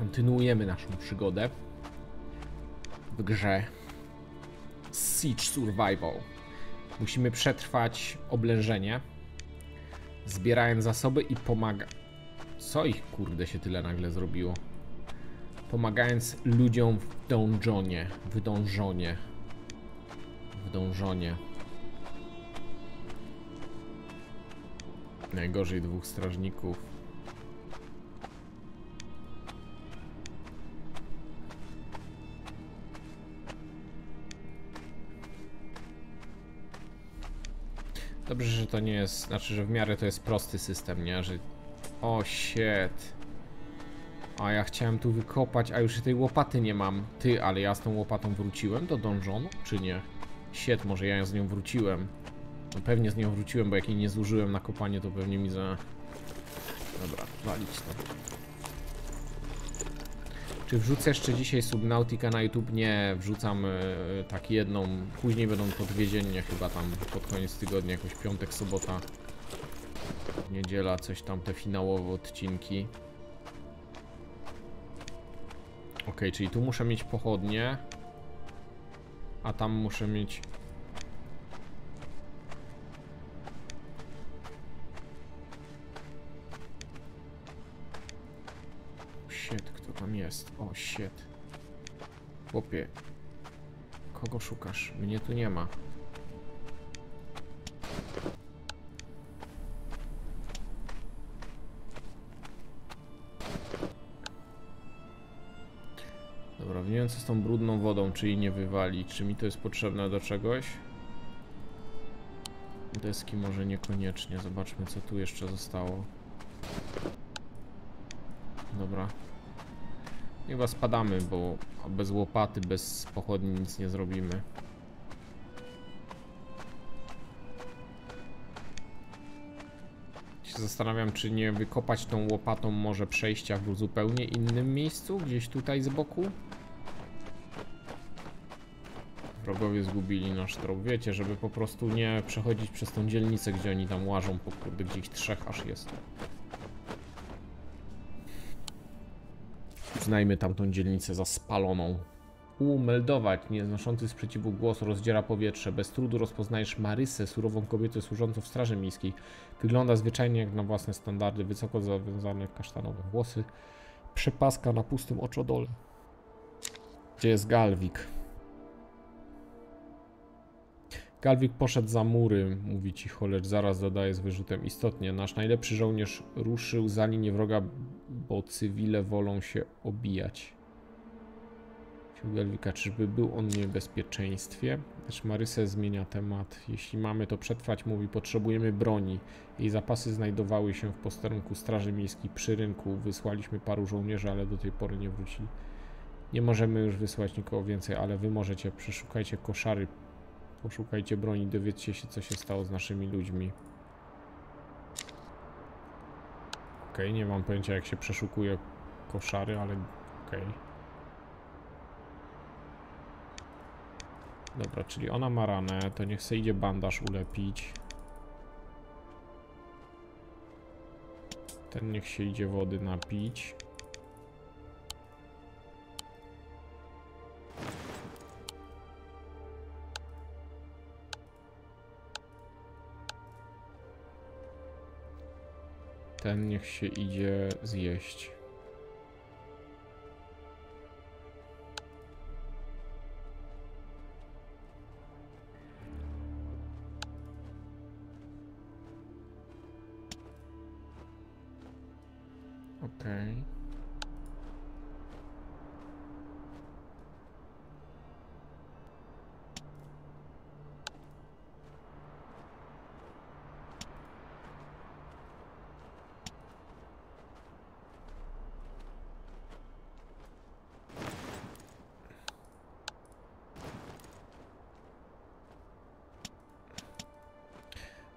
kontynuujemy naszą przygodę w grze Siege Survival. Musimy przetrwać oblężenie, zbierając zasoby i Co ich kurde się tyle nagle zrobiło? Pomagając ludziom w dążonie. Najgorzej dwóch strażników. Dobrze, że to nie jest, znaczy, że w miarę to jest prosty system, nie? Że... O, shit. A ja chciałem tu wykopać, a już tej łopaty nie mam. Ty, ale ja z tą łopatą wróciłem do dążonu, czy nie? Shit, może ja z nią wróciłem. No pewnie z nią wróciłem, bo jak jej nie zużyłem na kopanie, to pewnie mi za... Dobra, walić to. Czy wrzucę jeszcze dzisiaj Subnautica na YouTube? Nie, wrzucam tak jedną. Później będą to dwie dziennie chyba tam pod koniec tygodnia, jakoś piątek, sobota, niedziela, coś tam, te finałowe odcinki. Ok, czyli tu muszę mieć pochodnie, a tam muszę mieć... Shit, kto tam jest? O, shit. Chłopie, kogo szukasz? Mnie tu nie ma. Dobra, nie wiem co z tą brudną wodą, czy jej nie wywali. Czy mi to jest potrzebne do czegoś? Deski może niekoniecznie. Zobaczmy co tu jeszcze zostało. Dobra. Chyba spadamy, bo bez łopaty, bez pochodni nic nie zrobimy. Się zastanawiam, czy nie wykopać tą łopatą może przejścia w zupełnie innym miejscu, gdzieś tutaj z boku. Wrogowie zgubili nasz trop. Wiecie, żeby po prostu nie przechodzić przez tą dzielnicę, gdzie oni tam łażą, po kurde, gdzieś trzech aż jest. Uznajmy tamtą dzielnicę za spaloną. Umeldować. Nieznoszący sprzeciwu głos rozdziera powietrze. Bez trudu rozpoznajesz Maryssę, surową kobietę służącą w straży miejskiej. Wygląda zwyczajnie jak na własne standardy. Wysoko zawiązane kasztanowe włosy. Przepaska na pustym oczodole. Gdzie jest Galwik? Galwik poszedł za mury, mówi cicho, lecz zaraz dodaje z wyrzutem. Istotnie, nasz najlepszy żołnierz ruszył za linię wroga, bo cywile wolą się obijać. Sił Galwika, czyżby był on w niebezpieczeństwie? Lecz Maryssa zmienia temat. Jeśli mamy to przetrwać, mówi, potrzebujemy broni. Jej zapasy znajdowały się w posterunku Straży Miejskiej przy rynku. Wysłaliśmy paru żołnierzy, ale do tej pory nie wrócili. Nie możemy już wysłać nikogo więcej, ale wy możecie. Przeszukajcie koszary. Poszukajcie broni, dowiedzcie się co się stało z naszymi ludźmi. Okej, nie mam pojęcia jak się przeszukuje koszary, ale okej. Dobra, czyli ona ma ranę, to niech se idzie bandaż ulepić. Ten niech się idzie wody napić. Ten niech się idzie zjeść. Okej.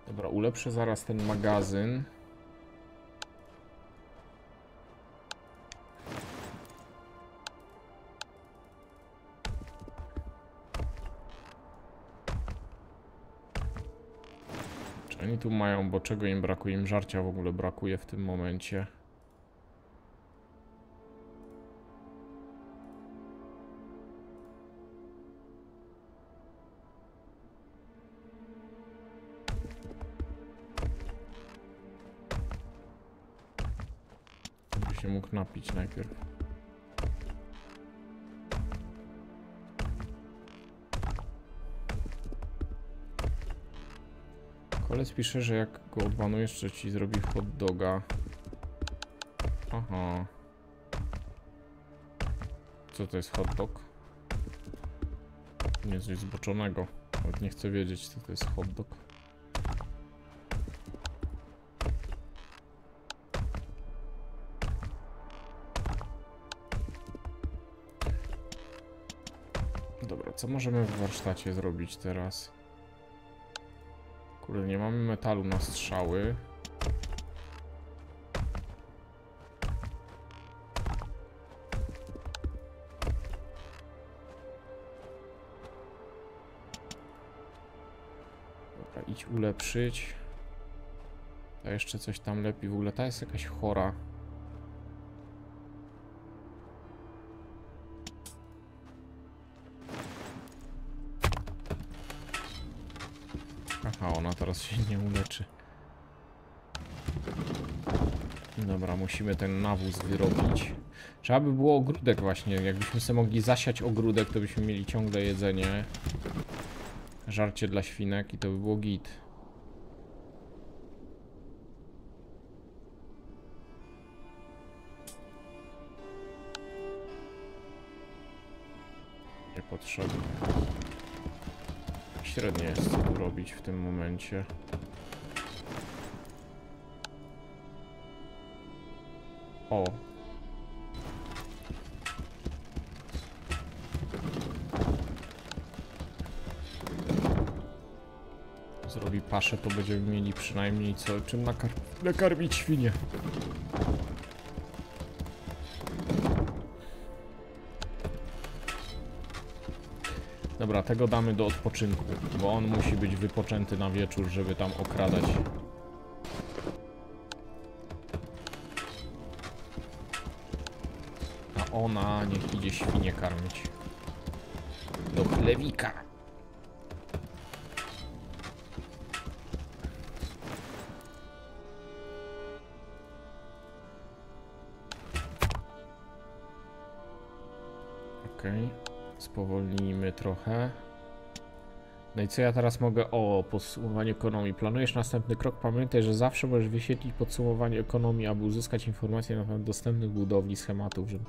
Dobra, ulepszę zaraz ten magazyn. Czy oni tu mają, bo czego im brakuje? Im żarcia w ogóle brakuje w tym momencie. się mógł napić najpierw. Koleś pisze, że jak go odbanujesz, to ci zrobi hot doga. Aha. Co to jest hot dog? Nie, coś zboczonego. Nawet nie chcę wiedzieć, co to jest hot dog. Dobra, co możemy w warsztacie zrobić teraz? Kurde, nie mamy metalu na strzały. Idź ulepszyć. Ta jeszcze coś tam lepi. W ogóle ta jest jakaś chora. Aha, ona teraz się nie uleczy. Dobra, musimy ten nawóz wyrobić. Trzeba by było ogródek właśnie. Jakbyśmy sobie mogli zasiać ogródek, to byśmy mieli ciągle jedzenie. Żarcie dla świnek i to by było git. Niepotrzebne. Średnio jest co tu robić w tym momencie. O. Zrobi paszę, to będziemy mieli przynajmniej co czym nakarmić świnie. Dobra, tego damy do odpoczynku, bo on musi być wypoczęty na wieczór, żeby tam okradać. A ona niech idzie świnie karmić. Do chlewika. Spowolnijmy trochę. No i co ja teraz mogę? O, podsumowanie ekonomii. Planujesz następny krok? Pamiętaj, że zawsze możesz wyświetlić podsumowanie ekonomii, aby uzyskać informacje na temat dostępnych budowli, schematów. Że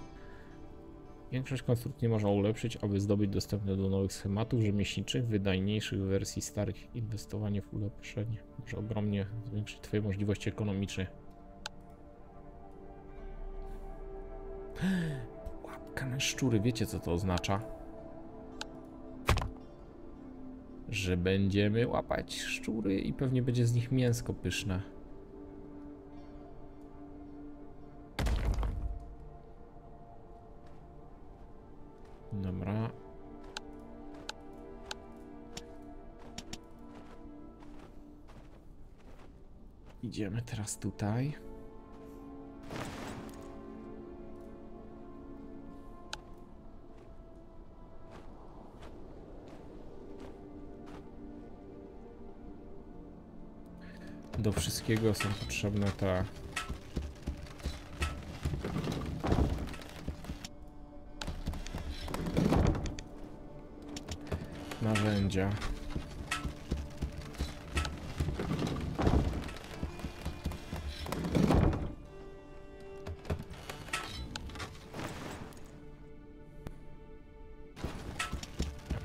większość konstrukcji można ulepszyć, aby zdobyć dostępne do nowych schematów rzemieślniczych, wydajniejszych wersji starych. Inwestowanie w ulepszenie może ogromnie zwiększyć twoje możliwości ekonomiczne. Łapka na szczury. Wiecie, co to oznacza? Że będziemy łapać szczury i pewnie będzie z nich mięsko pyszne. Dobra. Idziemy teraz tutaj. Do wszystkiego są potrzebne te... narzędzia.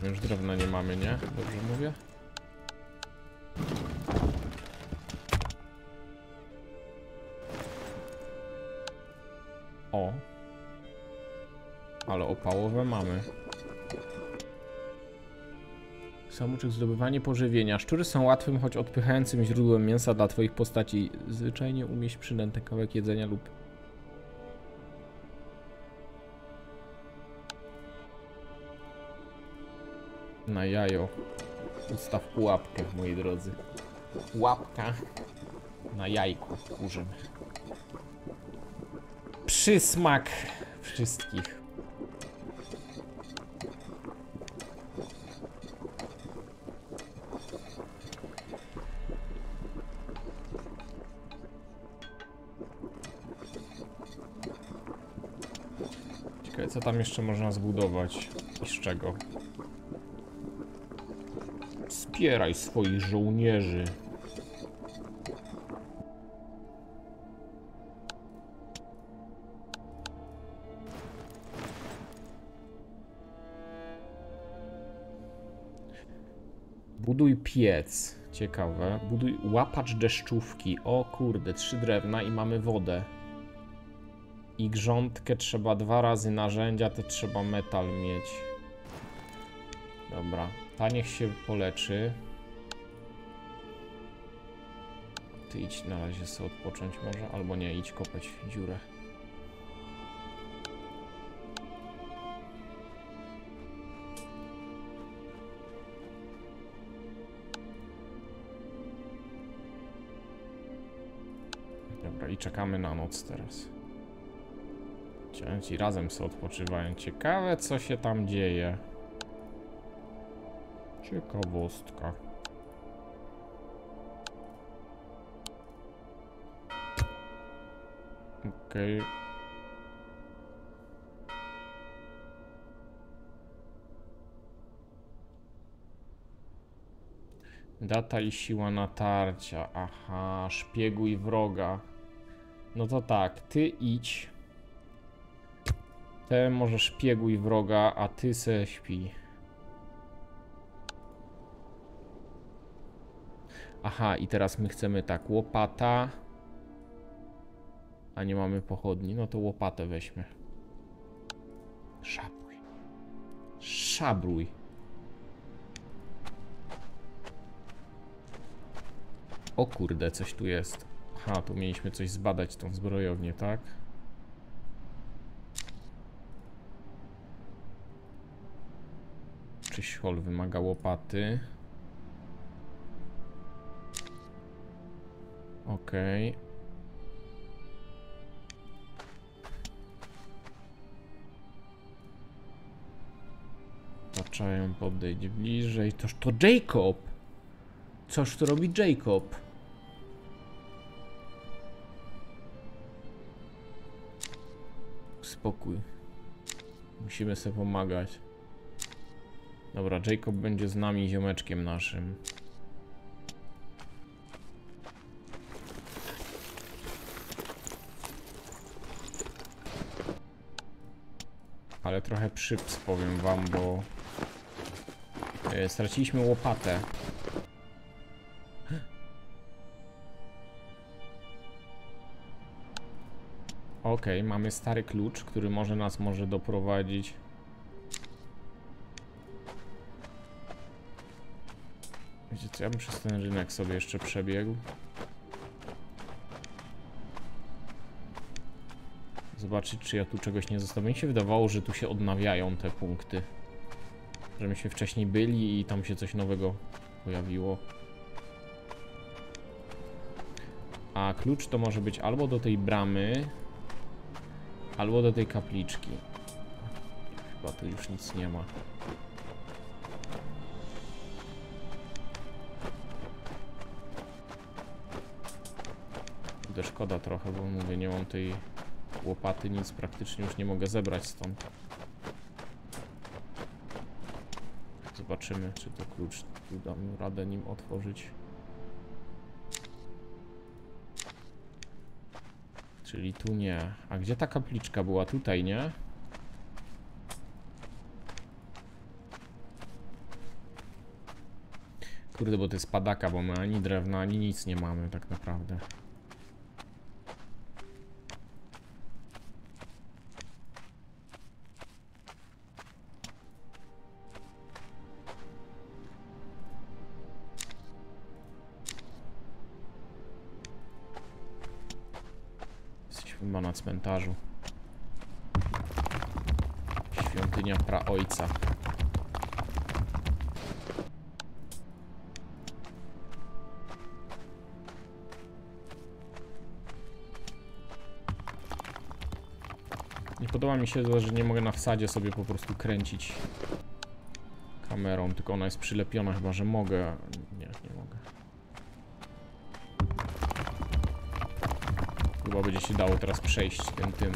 Ja już drewna nie mamy, nie? Dobrze mówię? O, ale opałowe mamy. Samouczek, zdobywanie pożywienia. Szczury są łatwym, choć odpychającym źródłem mięsa dla twoich postaci. Zwyczajnie umieść przynętę, kawałek jedzenia lub... na jajo. Ustaw pułapkę, moi drodzy. Pułapka na jajku. Użymy. Przysmak wszystkich. Okej, co tam jeszcze można zbudować i z czego? Wspieraj swoich żołnierzy. Buduj piec. Ciekawe. Buduj łapacz deszczówki. O kurde, 3 drewna i mamy wodę. I grządkę trzeba 2 razy, narzędzia to trzeba metal mieć. Dobra, ta niech się poleczy. Ty idź na razie sobie odpocząć może, albo nie, idź kopać dziurę. Dobra, i czekamy na noc teraz. I razem sobie odpoczywają. Ciekawe, co się tam dzieje. Ciekawostka. Okej. Data i siła natarcia. Aha, szpieguj wroga. No to tak, ty idź. Te może szpieguj wroga, a ty se śpi. Aha, i teraz my chcemy tak, łopata. A nie mamy pochodni, no to łopatę weźmy. Szabruj. Szabruj. O kurde, coś tu jest. Aha, tu mieliśmy coś zbadać, tą zbrojownię, tak? Hol wymaga łopaty. Okej. Zaczynają podejść bliżej. Toż to Jacob! Coż to robi Jacob? Spokój. Musimy sobie pomagać. Dobra, Jacob będzie z nami, ziomeczkiem naszym. Ale trochę przyps, powiem wam, bo straciliśmy łopatę. Okej, mamy stary klucz, który może nas doprowadzić. Wiecie co, ja bym przez ten rynek sobie jeszcze przebiegł. Zobaczyć, czy ja tu czegoś nie zostawię. Mi się wydawało, że tu się odnawiają te punkty. Że my się wcześniej byli i tam się coś nowego pojawiło. A klucz to może być albo do tej bramy, albo do tej kapliczki. Chyba tu już nic nie ma. Szkoda trochę, bo mówię, nie mam tej łopaty, nic praktycznie już nie mogę zebrać stąd. Zobaczymy, czy to klucz, uda mi radę nim otworzyć. Czyli tu nie. A gdzie ta kapliczka była? Tutaj, nie? Kurde, bo to jest padaka, bo my ani drewna, ani nic nie mamy tak naprawdę. Chyba na cmentarzu. Świątynia praojca. Nie podoba mi się to, że nie mogę na wsadzie sobie po prostu kręcić kamerą, tylko ona jest przylepiona, chyba że mogę. Nie mogę. Chyba będzie się dało teraz przejść tym.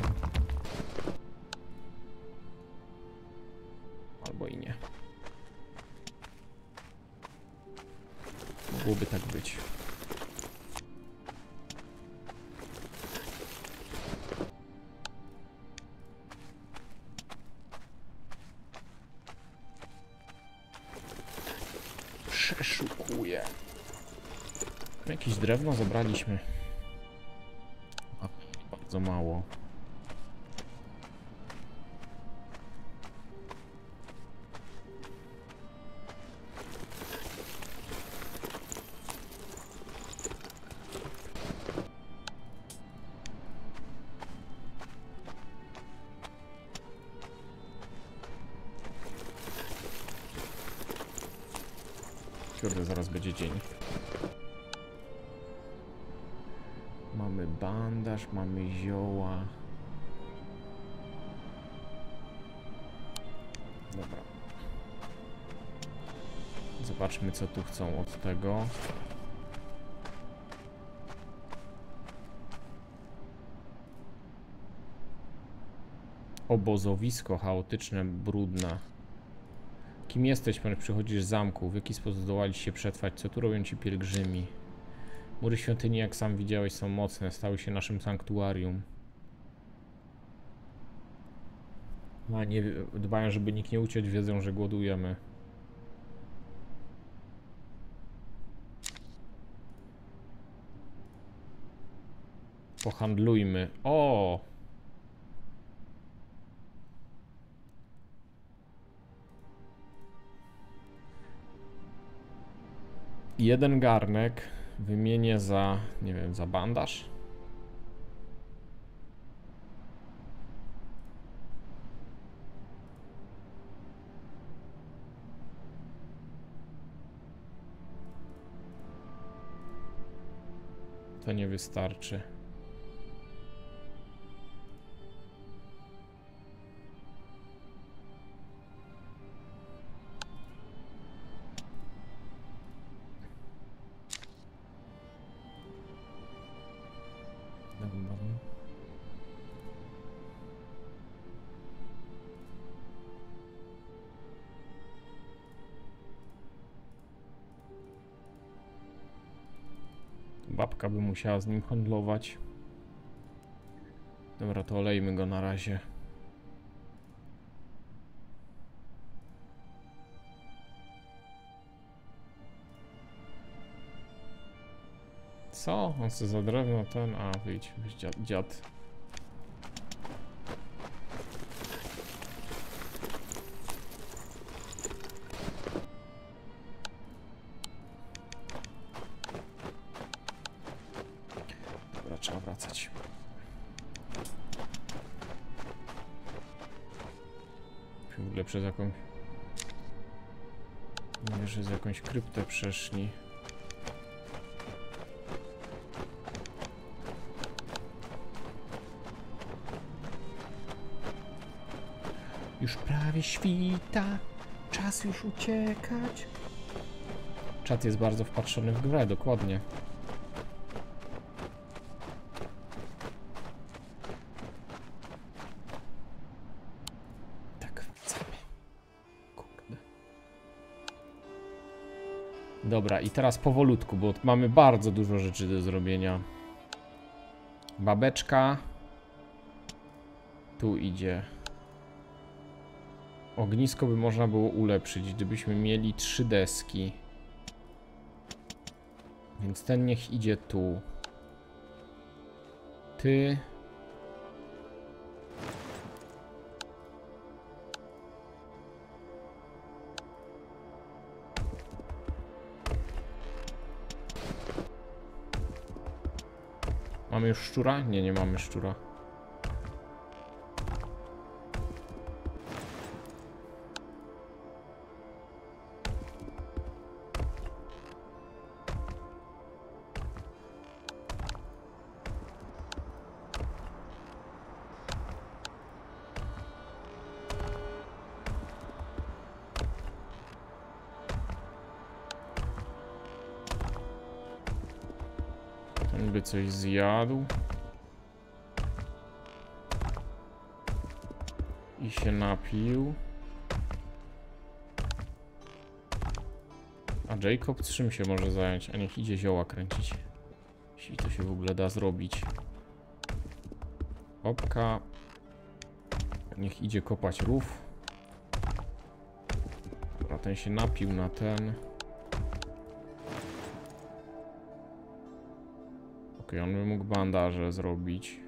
Albo i nie. Mogłoby tak być. Przeszukuję. Jakieś drewno zabraliśmy. Bardzo mało. Kurde, zaraz będzie dzień. Mamy bandaż, mamy zioła. Dobra. Zobaczmy, co tu chcą od tego. Obozowisko chaotyczne, brudne. Kim jesteś, ponieważ przychodzisz z zamku? W jaki sposób zdołaliście się przetrwać? Co tu robią ci pielgrzymi? Mury świątyni, jak sam widziałeś, są mocne. Stały się naszym sanktuarium. A nie dbają, żeby nikt nie uciekł. Wiedzą, że głodujemy. Pohandlujmy. O! Jeden garnek wymienię za, nie wiem, za bandaż. To nie wystarczy. Babka by musiała z nim handlować. Dobra, to olejmy go na razie. Co? On chce za drewno ten... A, wyjdź dziad. Trzeba wracać. W ogóle przez jakąś... Mówię, że z jakąś kryptę przeszli. Już prawie świta. Czas już uciekać. Czat jest bardzo wpatrzony w grę, dokładnie. Dobra, i teraz powolutku, bo mamy bardzo dużo rzeczy do zrobienia. Babeczka. Tu idzie. Ognisko by można było ulepszyć, gdybyśmy mieli 3 deski. Więc ten niech idzie tu. Ty. Mamy już szczura? Nie, nie mamy szczura. By coś zjadł i się napił. A Jacob czym się może zająć? A niech idzie zioła kręcić. Jeśli to się w ogóle da zrobić. Opka. Niech idzie kopać rów. A ten się napił na ten. Okej, on by mógł bandaże zrobić.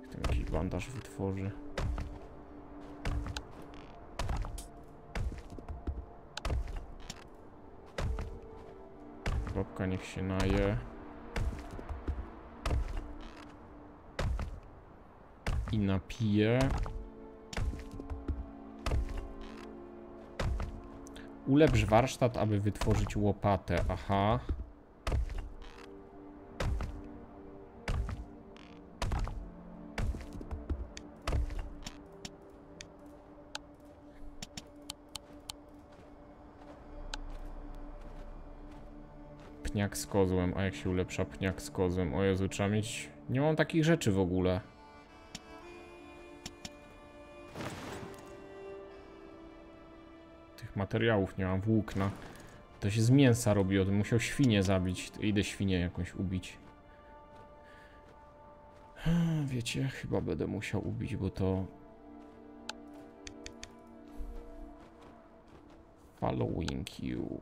Niech ten jakiś bandaż wytworzy. Babka niech się naje. I napije. Ulepsz warsztat, aby wytworzyć łopatę. Aha. Pniak z kozłem. A jak się ulepsza pniak z kozłem? O Jezu, trzeba mieć... Nie mam takich rzeczy w ogóle. Materiałów nie mam, włókna. To się z mięsa robi, od musiał świnię zabić. To idę świnię jakąś ubić. Wiecie, chyba będę musiał ubić, bo to... Following you.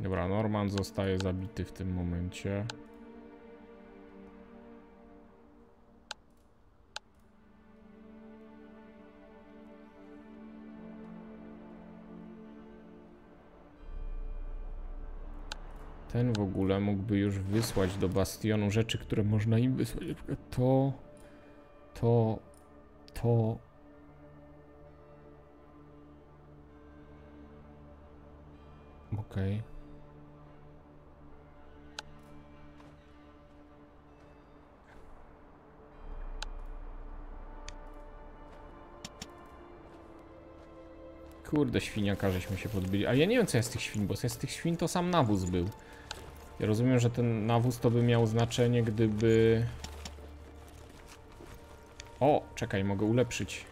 Dobra, Norman zostaje zabity w tym momencie. Ten w ogóle mógłby już wysłać do bastionu rzeczy, które można im wysłać. To. Okej. Kurde, świniaka żeśmy się podbili. A ja nie wiem, co jest z tych świń, bo z tych świń to sam nawóz był. Ja rozumiem, że ten nawóz to by miał znaczenie, gdyby... O, czekaj, mogę ulepszyć.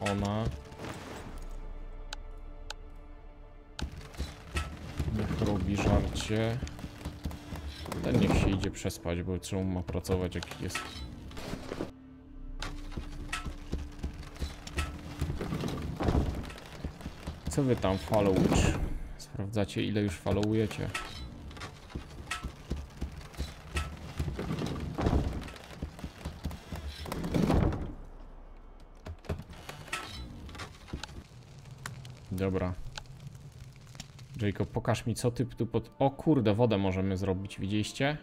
Ona... Niech robi żarcie. Ten niech się idzie przespać, bo czemu ma pracować, jak jest... Co wy tam followujesz? Sprawdzacie, ile już followujecie. Dobra. Jacob, pokaż mi, co ty tu pod... O kurde, wodę możemy zrobić, widzieliście?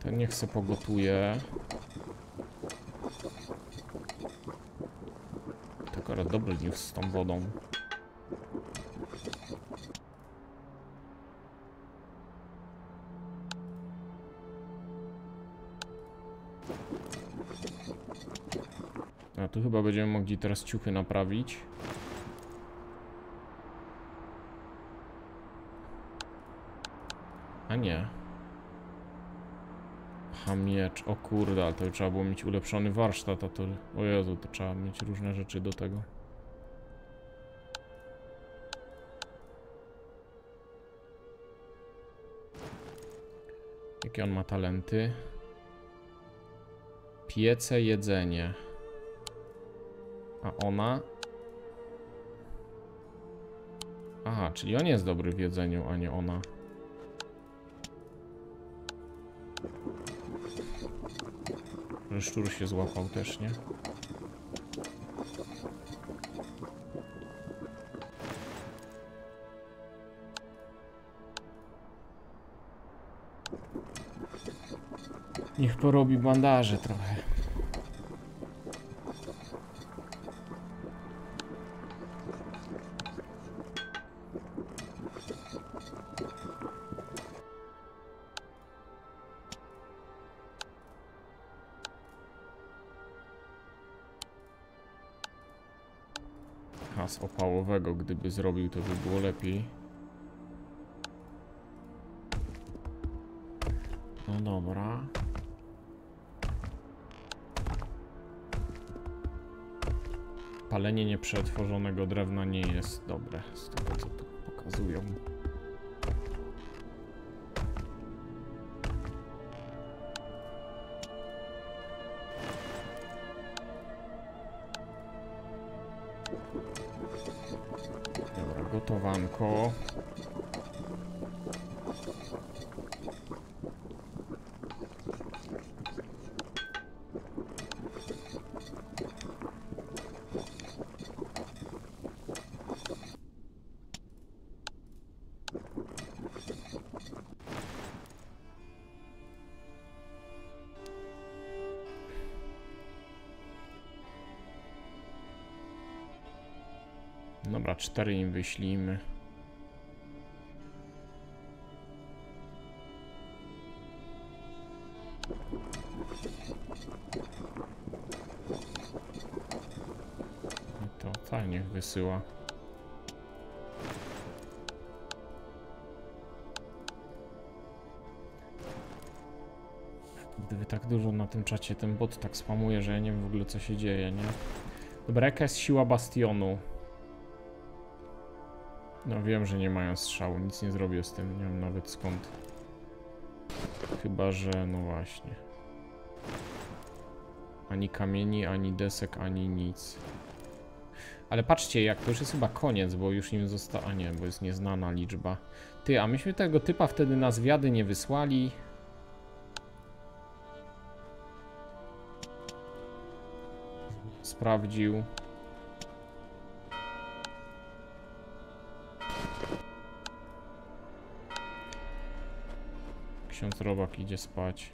Ten niech se pogotuje. Dobry news z tą wodą. A tu chyba będziemy mogli teraz ciuchy naprawić. A nie. A miecz, o kurde, ale to trzeba było mieć ulepszony warsztat, a to... O Jezu, to trzeba mieć różne rzeczy do tego. Jakie on ma talenty? Piece jedzenie. A ona? Aha, czyli on jest dobry w jedzeniu, a nie ona. Szczur się złapał też, nie? Niech porobi bandaże trochę. Aha, z opałowego, gdyby zrobił, to by było lepiej. No dobra. Palenie nieprzetworzonego drewna nie jest dobre, z tego co tu pokazują. Dobra, gotowanko. Dobra, 4 im wyślijmy. I to tak niech wysyła. Gdyby tak dużo na tym czacie ten bot tak spamuje, że ja nie wiem w ogóle co się dzieje, nie? Dobra, jaka jest siła bastionu? No wiem, że nie mają strzału, nic nie zrobię z tym, nie wiem nawet skąd. Chyba, że no właśnie. Ani kamieni, ani desek, ani nic. Ale patrzcie, jak to już jest chyba koniec, bo już im zostało, a nie, bo jest nieznana liczba. Ty, a myśmy tego typa wtedy na zwiady nie wysłali. Sprawdził. Ksiądz Robak idzie spać.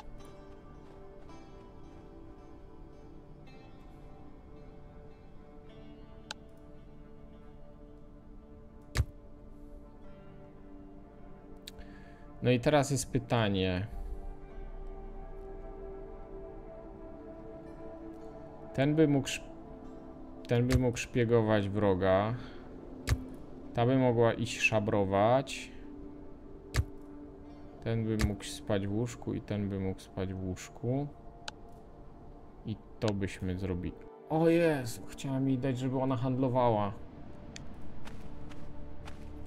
No i teraz jest pytanie. Ten by mógł szpiegować wroga. Ta by mogła iść szabrować. Ten by mógł spać w łóżku i ten by mógł spać w łóżku. I to byśmy zrobili. O Jezu, chciałem jej dać, żeby ona handlowała.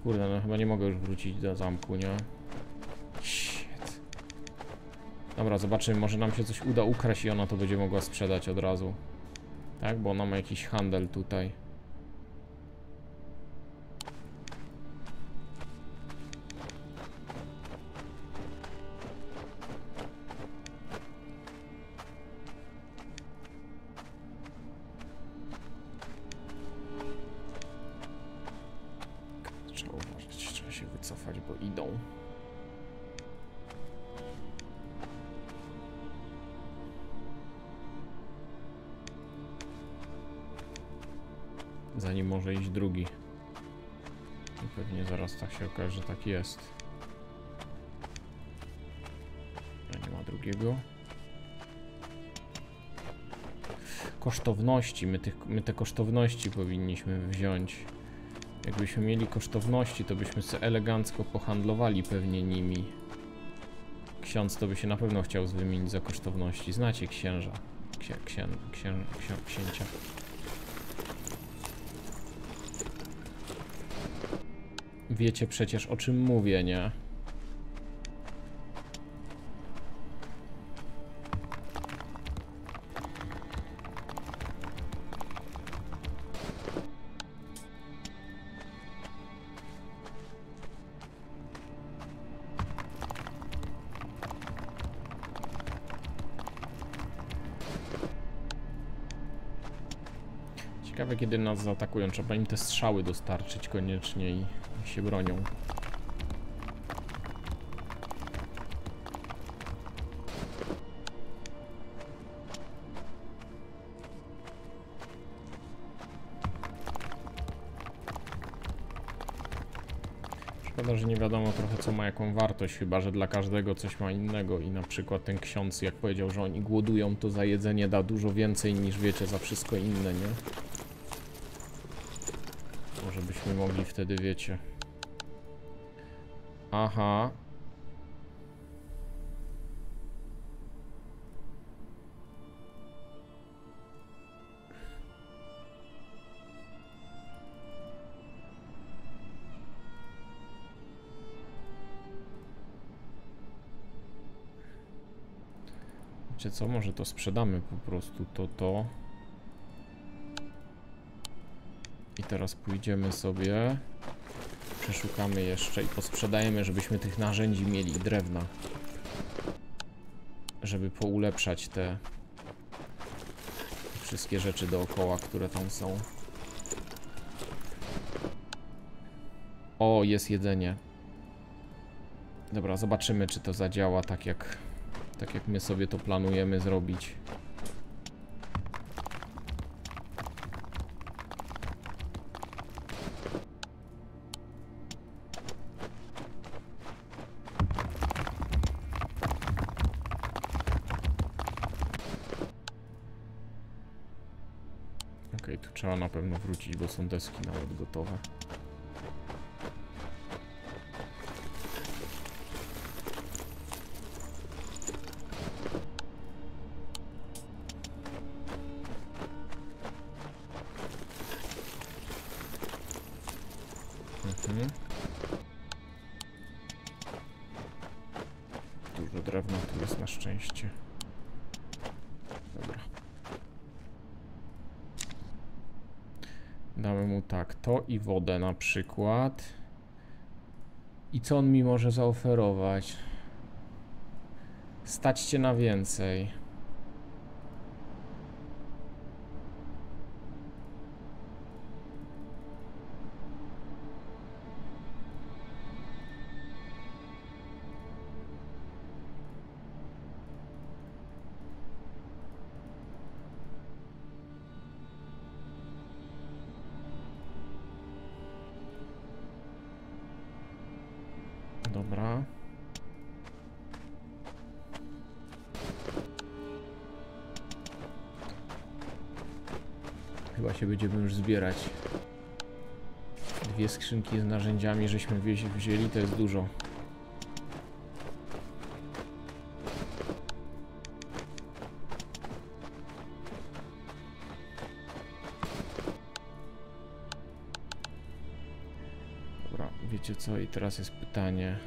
Kurde, no chyba nie mogę już wrócić do zamku, nie? Shit. Dobra, zobaczymy, może nam się coś uda ukraść i ona to będzie mogła sprzedać od razu. Tak, bo ona ma jakiś handel tutaj. Zanim może iść drugi. I pewnie zaraz tak się okaże, że tak jest. Nie ma drugiego. Kosztowności. My te kosztowności powinniśmy wziąć. Jakbyśmy mieli kosztowności, to byśmy sobie elegancko pohandlowali pewnie nimi. Ksiądz to by się na pewno chciał wymienić za kosztowności. Znacie księża. Księcia. Wiecie przecież o czym mówię, nie? Ciekawe kiedy nas zaatakują, trzeba im te strzały dostarczyć koniecznie i się bronią. Szkoda, że nie wiadomo trochę co ma jaką wartość, chyba że dla każdego coś ma innego i na przykład ten ksiądz jak powiedział, że oni głodują, to za jedzenie da dużo więcej niż wiecie za wszystko inne, nie? żebyśmy mogli wtedy, wiecie. Aha. Wiecie co, może to sprzedamy po prostu to. I teraz pójdziemy sobie, przeszukamy jeszcze i posprzedajemy, żebyśmy tych narzędzi mieli i drewna, żeby poulepszać te wszystkie rzeczy dookoła, które tam są. O, jest jedzenie. Dobra, zobaczymy, czy to zadziała tak jak my sobie to planujemy zrobić. Trzeba na pewno wrócić, bo są deski nawet gotowe. Dużo drewna tu jest na szczęście. Dobra. Damy mu tak, to i wodę na przykład. I co on mi może zaoferować? Stać się na więcej. Dobra. Chyba się będziemy już zbierać. Dwie skrzynki z narzędziami żeśmy wzięli, to jest dużo. Wiecie co? I teraz jest pytanie.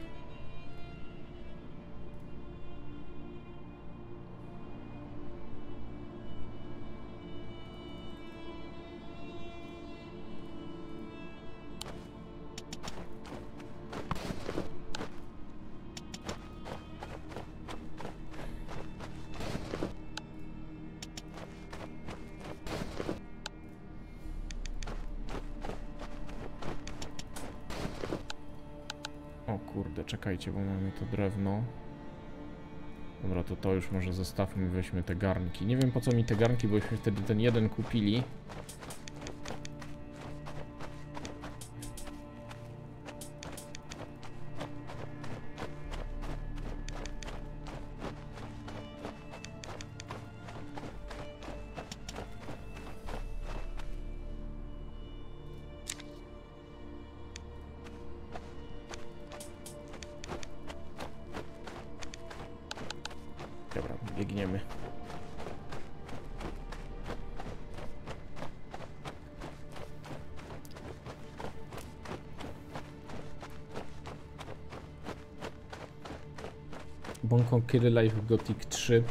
Kurde, czekajcie, bo mamy to drewno. Dobra, to już może zostawmy, weźmy te garnki. Nie wiem po co mi te garnki, bośmy wtedy ten jeden kupili. Dobra, biegniemy. Bąką Kiryla i Gothic 3.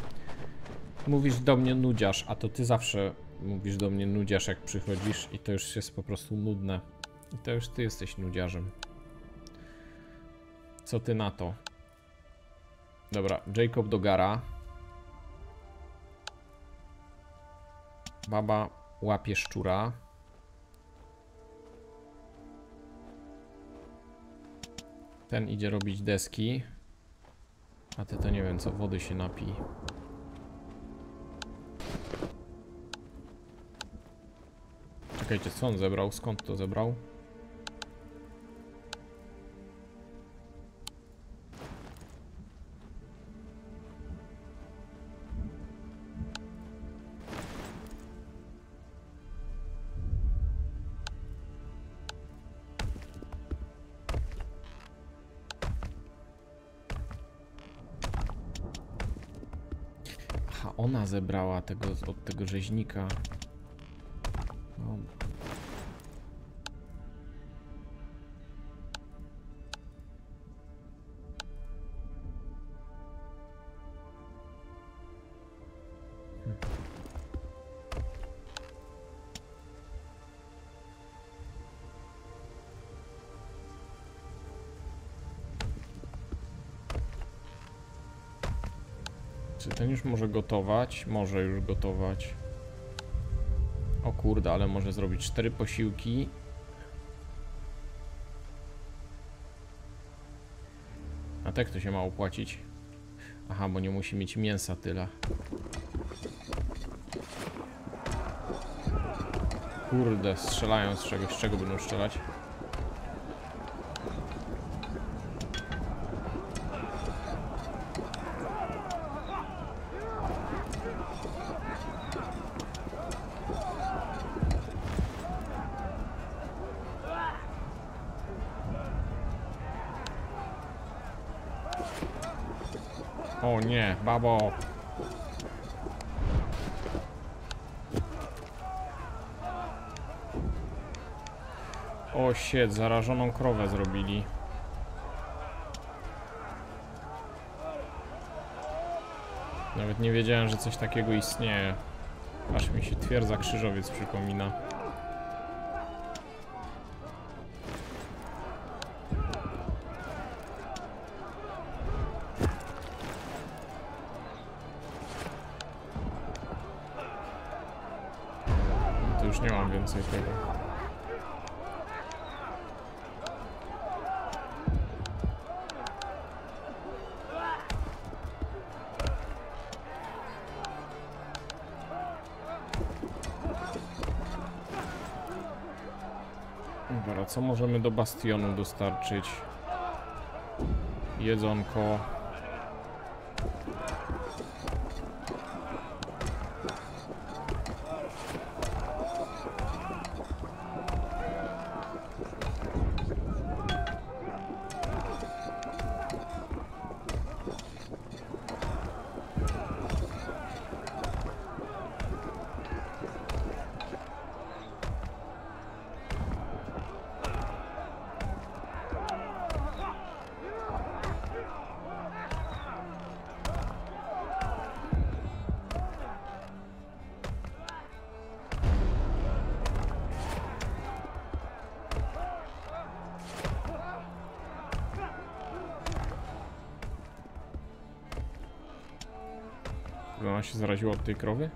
Mówisz do mnie nudziarz, a to ty zawsze mówisz do mnie nudziarz, jak przychodzisz i to już jest po prostu nudne. I to już ty jesteś nudziarzem. Co ty na to? Dobra, Jacob do gara. Baba łapie szczura. Ten idzie robić deski. A ty to nie wiem co, wody się napij. Czekajcie, co on zebrał? Skąd to zebrał? Aha, ona zebrała tego, od tego rzeźnika. No. Ten już może gotować, O kurde, ale może zrobić 4 posiłki. A tak to się ma opłacić. Aha, bo nie musi mieć mięsa tyle. Kurde, strzelają z czegoś, z czego będą strzelać? O nie, babo! O shit, zarażoną krowę zrobili. Nawet nie wiedziałem, że coś takiego istnieje. Aż mi się twierdza Krzyżowiec przypomina. Nie mam więcej tego. Dobra, co możemy do bastionu dostarczyć? Jedzonko. Ona się zaraziła od tej krowy?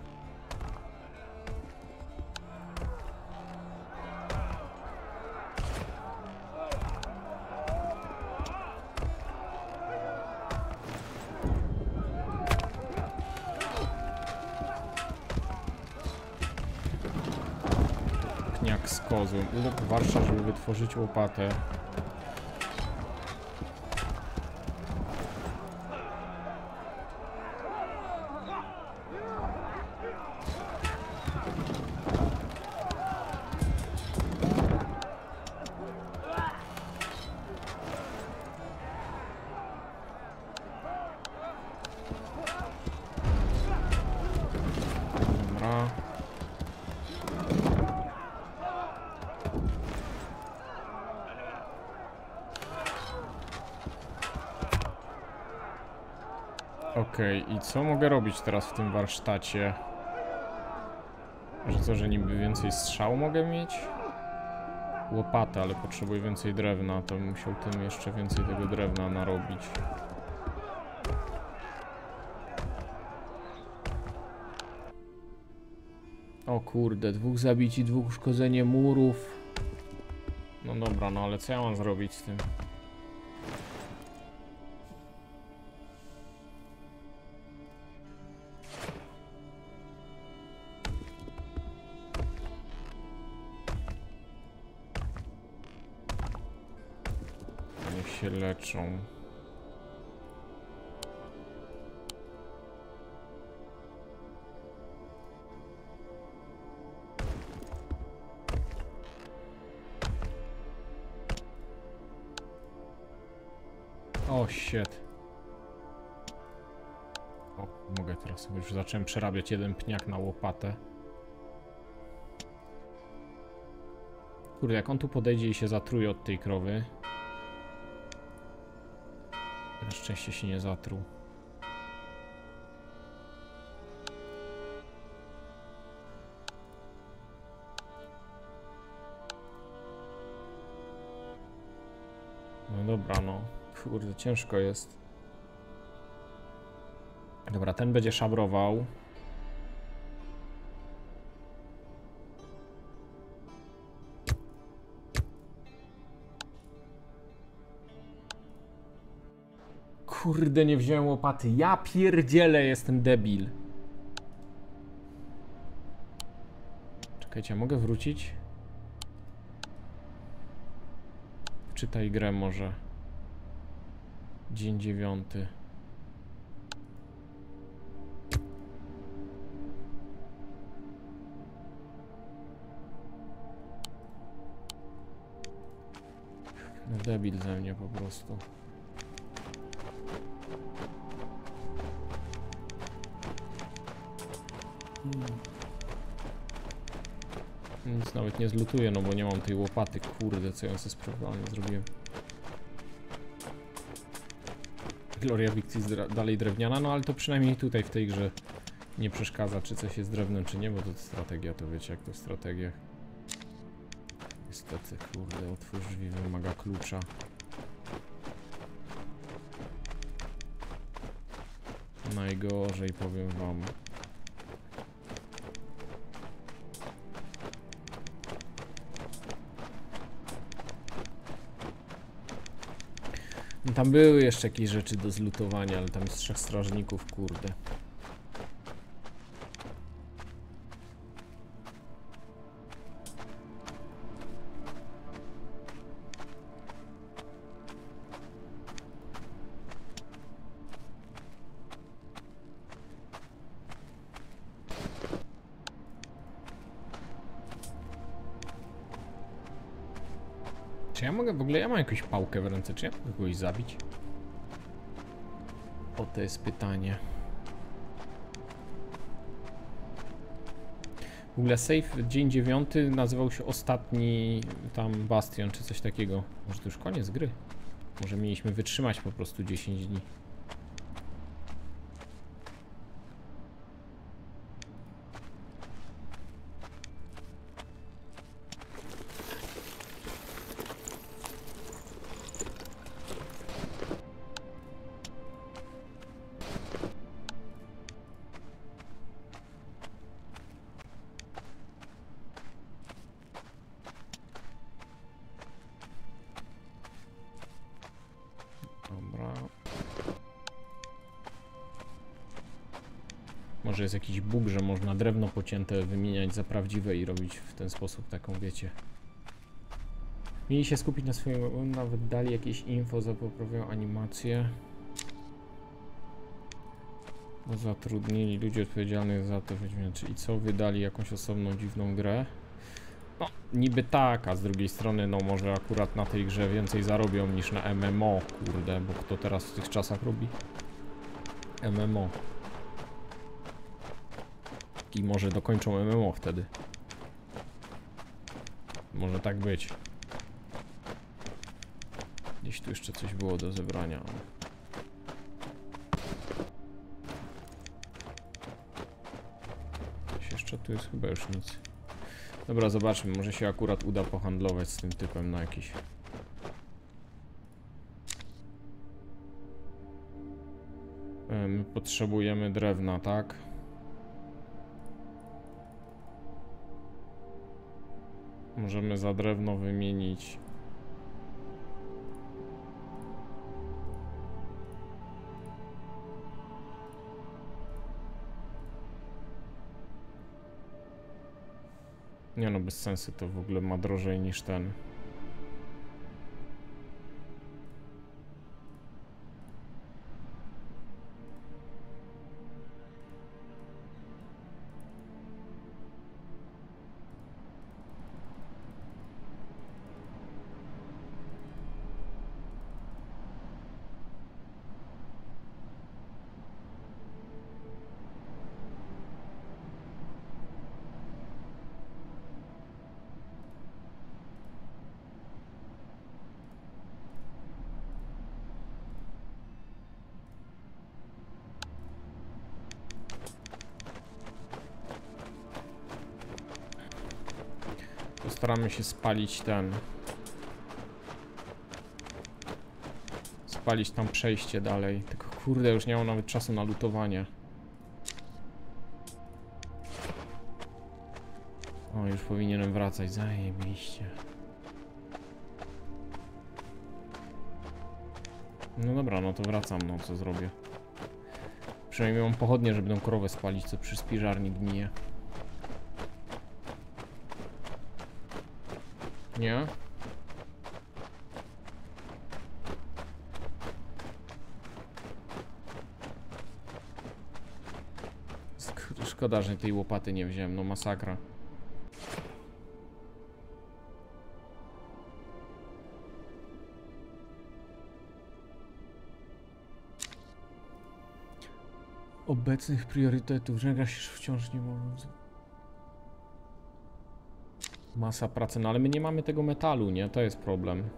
Kniak z kozu. Urok warsza, żeby wytworzyć łopatę. Okej, i co mogę robić teraz w tym warsztacie? Że co, że niby więcej strzał mogę mieć? Łopatę, ale potrzebuję więcej drewna, to bym musiał tym jeszcze więcej tego drewna narobić. O kurde, 2 zabici, 2 uszkodzenie murów. No dobra, no ale co ja mam zrobić z tym? Niech się leczą. O shit. O, mogę mogę teraz. Już zacząłem przerabiać jeden pniak na łopatę. Kurde, jak on tu podejdzie i się zatruje od tej krowy. Na szczęście się nie zatruł. No dobra, no. Kurde, ciężko jest. Dobra, ten będzie szabrował. Kurde, nie wziąłem łopaty. Ja pierdzielę, jestem debil. Czekajcie, mogę wrócić? Czytaj grę może. Dzień 9. No debil ze mnie po prostu. Nic nawet nie zlutuję, no bo nie mam tej łopaty, kurde, co ją ze sprawami zrobiłem. Gloria Victis dalej drewniana, no ale to przynajmniej tutaj w tej grze nie przeszkadza, czy coś jest drewnem, czy nie, bo to strategia, to wiecie jak to w strategiach. Niestety, kurde, otwórz drzwi wymaga klucza. Najgorzej, powiem wam. Tam były jeszcze jakieś rzeczy do zlutowania, ale tam jest 3 strażników, kurde. Czy ja mogę w ogóle, ja mam jakąś pałkę w ręce, czy ja mogę kogoś zabić? O, to jest pytanie. W ogóle save dzień 9 nazywał się ostatni tam bastion czy coś takiego. Może to już koniec gry? Może mieliśmy wytrzymać po prostu 10 dni. Może jest jakiś bóg, że można drewno pocięte wymieniać za prawdziwe i robić w ten sposób taką, wiecie. Mieli się skupić na swoim, nawet dali jakieś info, poprawiają animację. Bo zatrudnili ludzi odpowiedzialnych za to, i co, wydali jakąś osobną dziwną grę. No, niby tak, a z drugiej strony, no może akurat na tej grze więcej zarobią niż na MMO, kurde, bo kto teraz w tych czasach robi MMO? I może dokończą MMO wtedy. Może tak być. Gdzieś tu jeszcze coś było do zebrania. Coś jeszcze tu jest, chyba już nic. Dobra, zobaczmy, może się akurat uda pohandlować z tym typem na jakiś... My potrzebujemy drewna, tak? Możemy za drewno wymienić. Nie no, bez sensu, to w ogóle ma drożej niż ten. Postaramy się spalić ten. Spalić tam przejście dalej. Tylko kurde, już nie mam nawet czasu na lutowanie. O, już powinienem wracać, zajebiście. No dobra, no to wracam, no co zrobię. Przynajmniej mam pochodnie, żeby tą krowę spalić, co przy spiżarni gnije. Nie? Szkoda, że tej łopaty nie wziąłem, no masakra. Obecnych priorytetów, żegna się wciąż nie mogą. Masa pracy, no ale my nie mamy tego metalu, nie? To jest problem.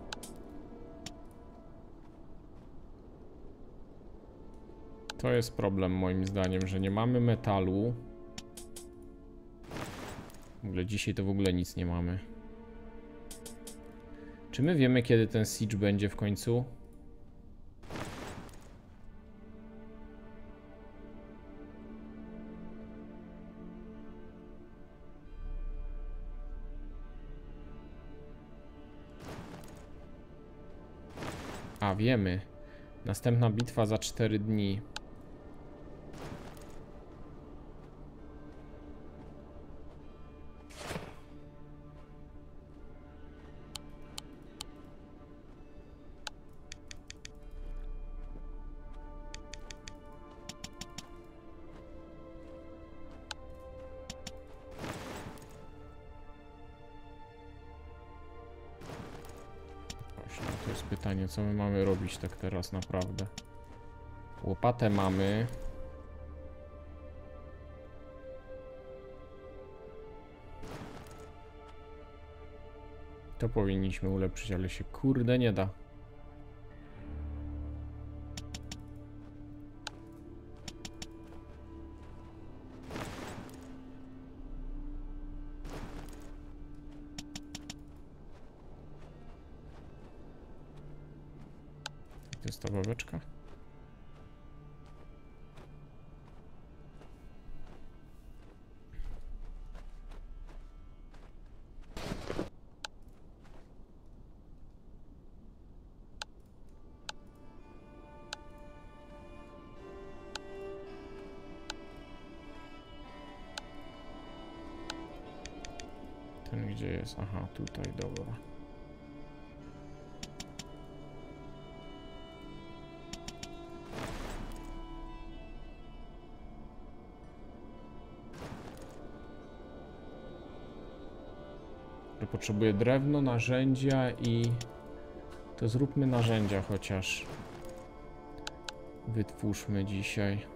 To jest problem moim zdaniem, że nie mamy metalu. W ogóle dzisiaj to w ogóle nic nie mamy. Czy my wiemy, kiedy ten siege będzie w końcu? A, wiemy. Następna bitwa za 4 dni. Co my mamy robić tak teraz naprawdę? Łopatę mamy. To powinniśmy ulepszyć, ale się kurde nie da. Beczka. Ten gdzie jest? Aha, tutaj, dobra. Potrzebuję drewno, narzędzia i... To zróbmy narzędzia chociaż. Wytwórzmy dzisiaj.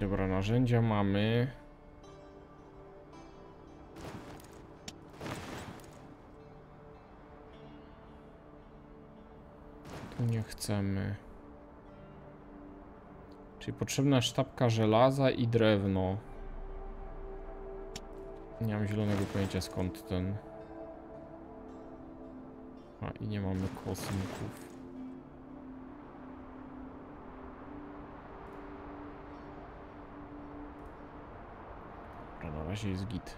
Dobra, narzędzia mamy. Tu nie chcemy. Czyli potrzebna sztabka żelaza i drewno. Nie mam zielonego pojęcia skąd ten. A i nie mamy kosmyków. Na razie jest git.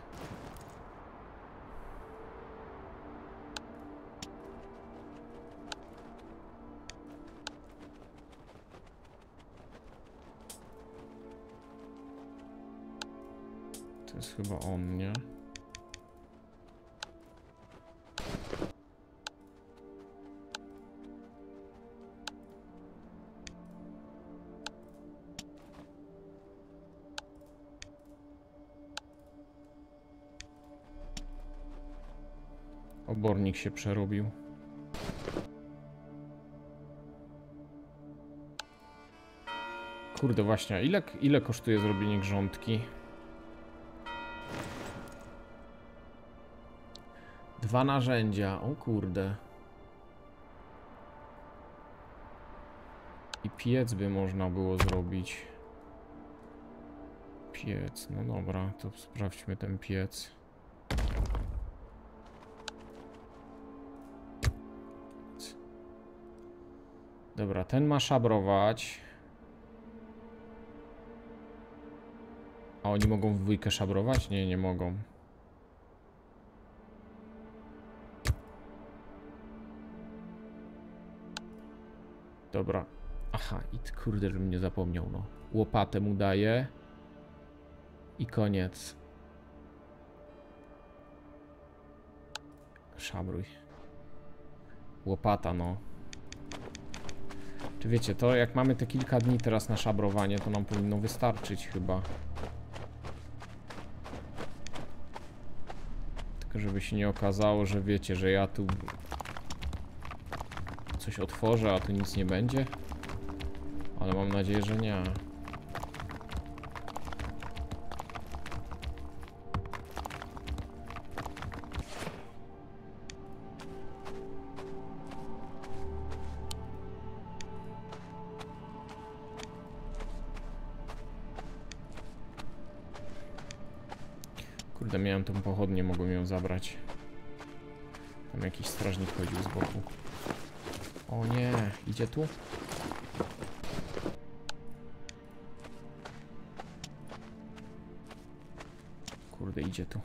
To jest chyba on, nie? Zbornik się przerobił. Kurde, właśnie, ile kosztuje zrobienie grządki? 2 narzędzia, o kurde. I piec by można było zrobić. Piec, no dobra, to sprawdźmy ten piec. Dobra, ten ma szabrować. A oni mogą w dwójkę szabrować? Nie, nie mogą. Dobra. Aha, i kurde, żebym nie zapomniał, no. Łopatę mu daję. I koniec. Szabruj. Łopata, no. Czy wiecie, to jak mamy te kilka dni teraz na szabrowanie, to nam powinno wystarczyć chyba. Tylko żeby się nie okazało, że wiecie, że ja tu coś otworzę, a tu nic nie będzie. Ale mam nadzieję, że nie. Kurde, miałem tą pochodnię, mogłem ją zabrać. Tam jakiś strażnik chodził z boku. O nie, idzie tu? Kurde, idzie tu.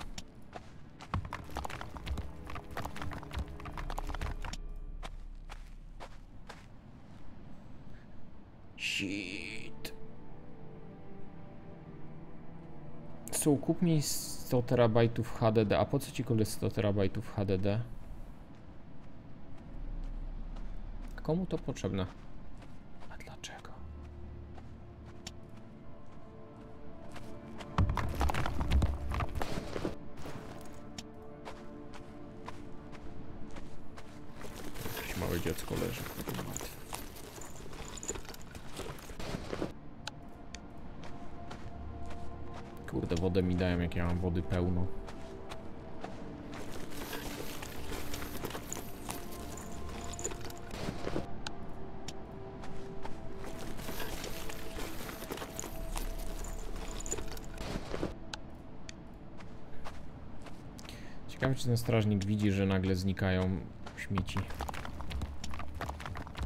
Shit. So, kup mi 100 terabajtów HDD. A po co ci koleś 100 terabajtów HDD? Komu to potrzebne? A dlaczego? Jakieś małe dziecko leży. Kurde, wodę mi dają, jak ja mam wody pełno. Ciekawe, czy ten strażnik widzi, że nagle znikają śmieci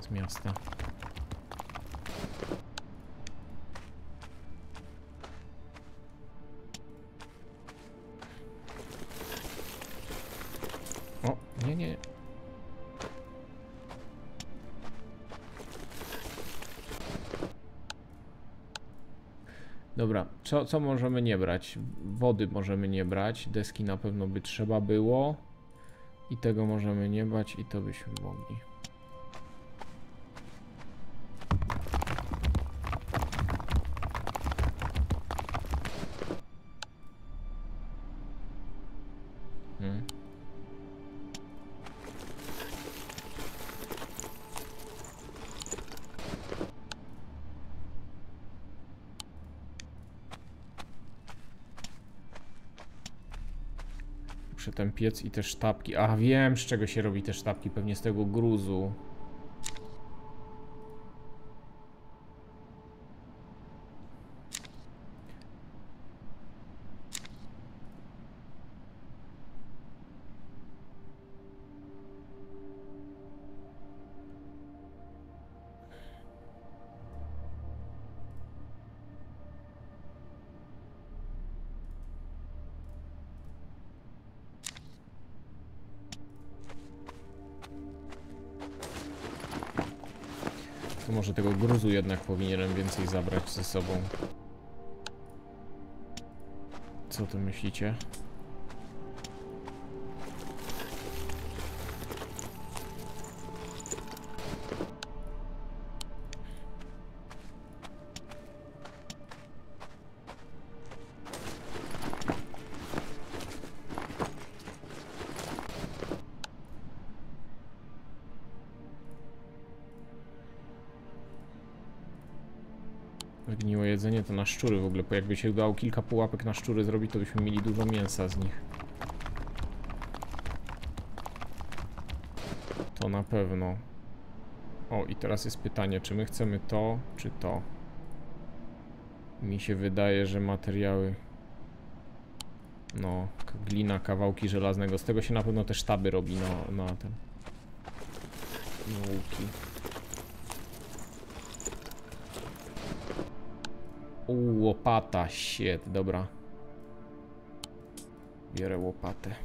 z miasta. O, nie, nie. Dobra, co możemy nie brać? Wody możemy nie brać, deski na pewno by trzeba było. I tego możemy nie brać i to byśmy mogli. Ten piec i te sztabki. A wiem, z czego się robi te sztabki. Pewnie z tego gruzu. Może tego gruzu jednak powinienem więcej zabrać ze sobą. Co tu myślicie? Gniłe jedzenie to na szczury w ogóle, bo jakby się udało kilka pułapek na szczury zrobić, to byśmy mieli dużo mięsa z nich. To na pewno. O, i teraz jest pytanie, czy my chcemy to, czy to? Mi się wydaje, że materiały... No, glina, kawałki żelaznego. Z tego się na pewno te sztaby robi na ten... łuki. U, łopata, shit, dobra. Bierę łopatę.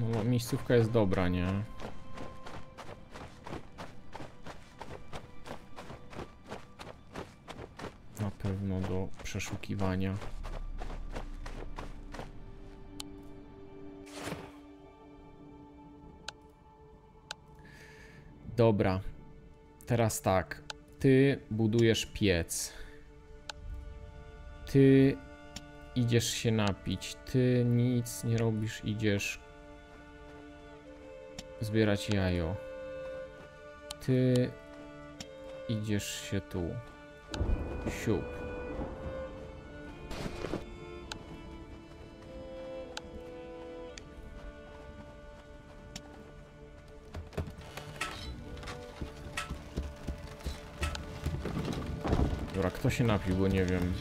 No, miejscówka jest dobra, nie? Na pewno do przeszukiwania. Dobra. Teraz tak. Ty budujesz piec. Ty idziesz się napić. Ty nic nie robisz, idziesz zbierać jajo. Ty idziesz się tu. Siup. Dobra, kto się napił, bo nie wiem.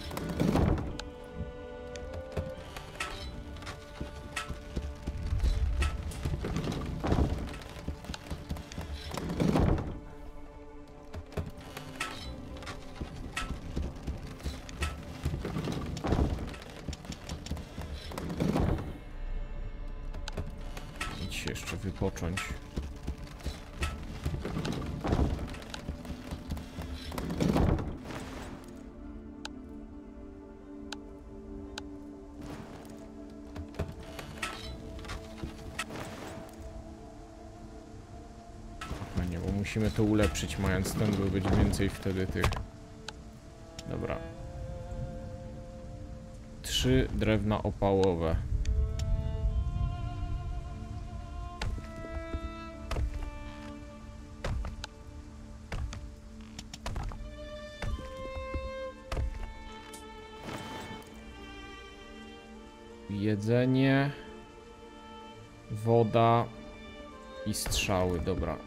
Począć. Aha, nie, bo musimy to ulepszyć, mając ten, by być więcej wtedy tych. Dobra. 3 drewna opałowe. Jedzenie, woda i strzały, dobra.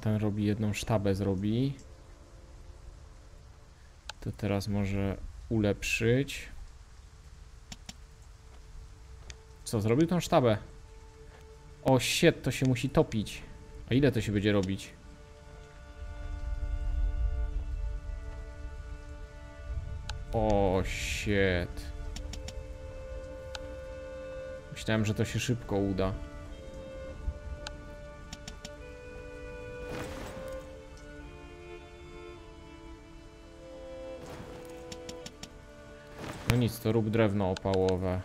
Ten robi jedną sztabę, zrobi. To teraz może ulepszyć. Co, zrobił tą sztabę? O shit, to się musi topić. A ile to się będzie robić? O shit. Myślałem, że to się szybko uda. No nic, to rób drewno opałowe.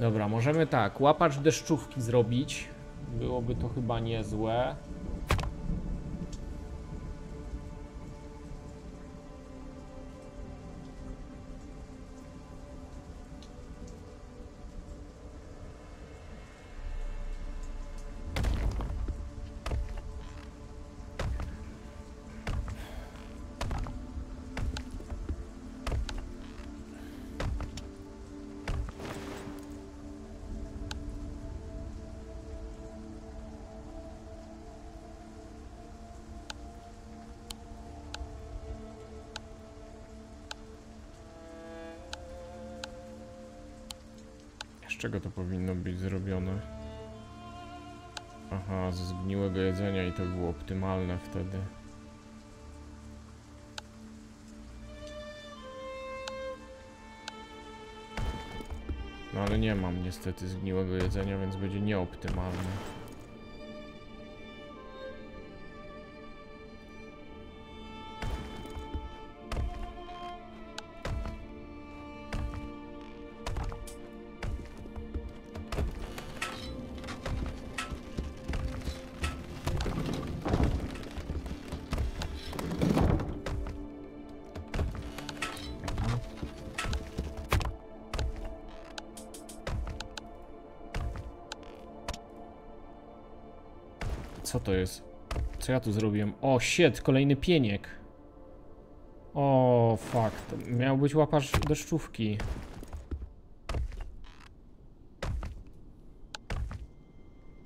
Dobra, możemy tak, łapacz deszczówki zrobić. Byłoby to chyba niezłe. Z czego to powinno być zrobione? Aha, ze zgniłego jedzenia i to było optymalne wtedy. No ale nie mam niestety zgniłego jedzenia, więc będzie nieoptymalne. Co to jest? Co ja tu zrobiłem? O, shit, kolejny pieniek. O, fuck. Miał być łapacz deszczówki.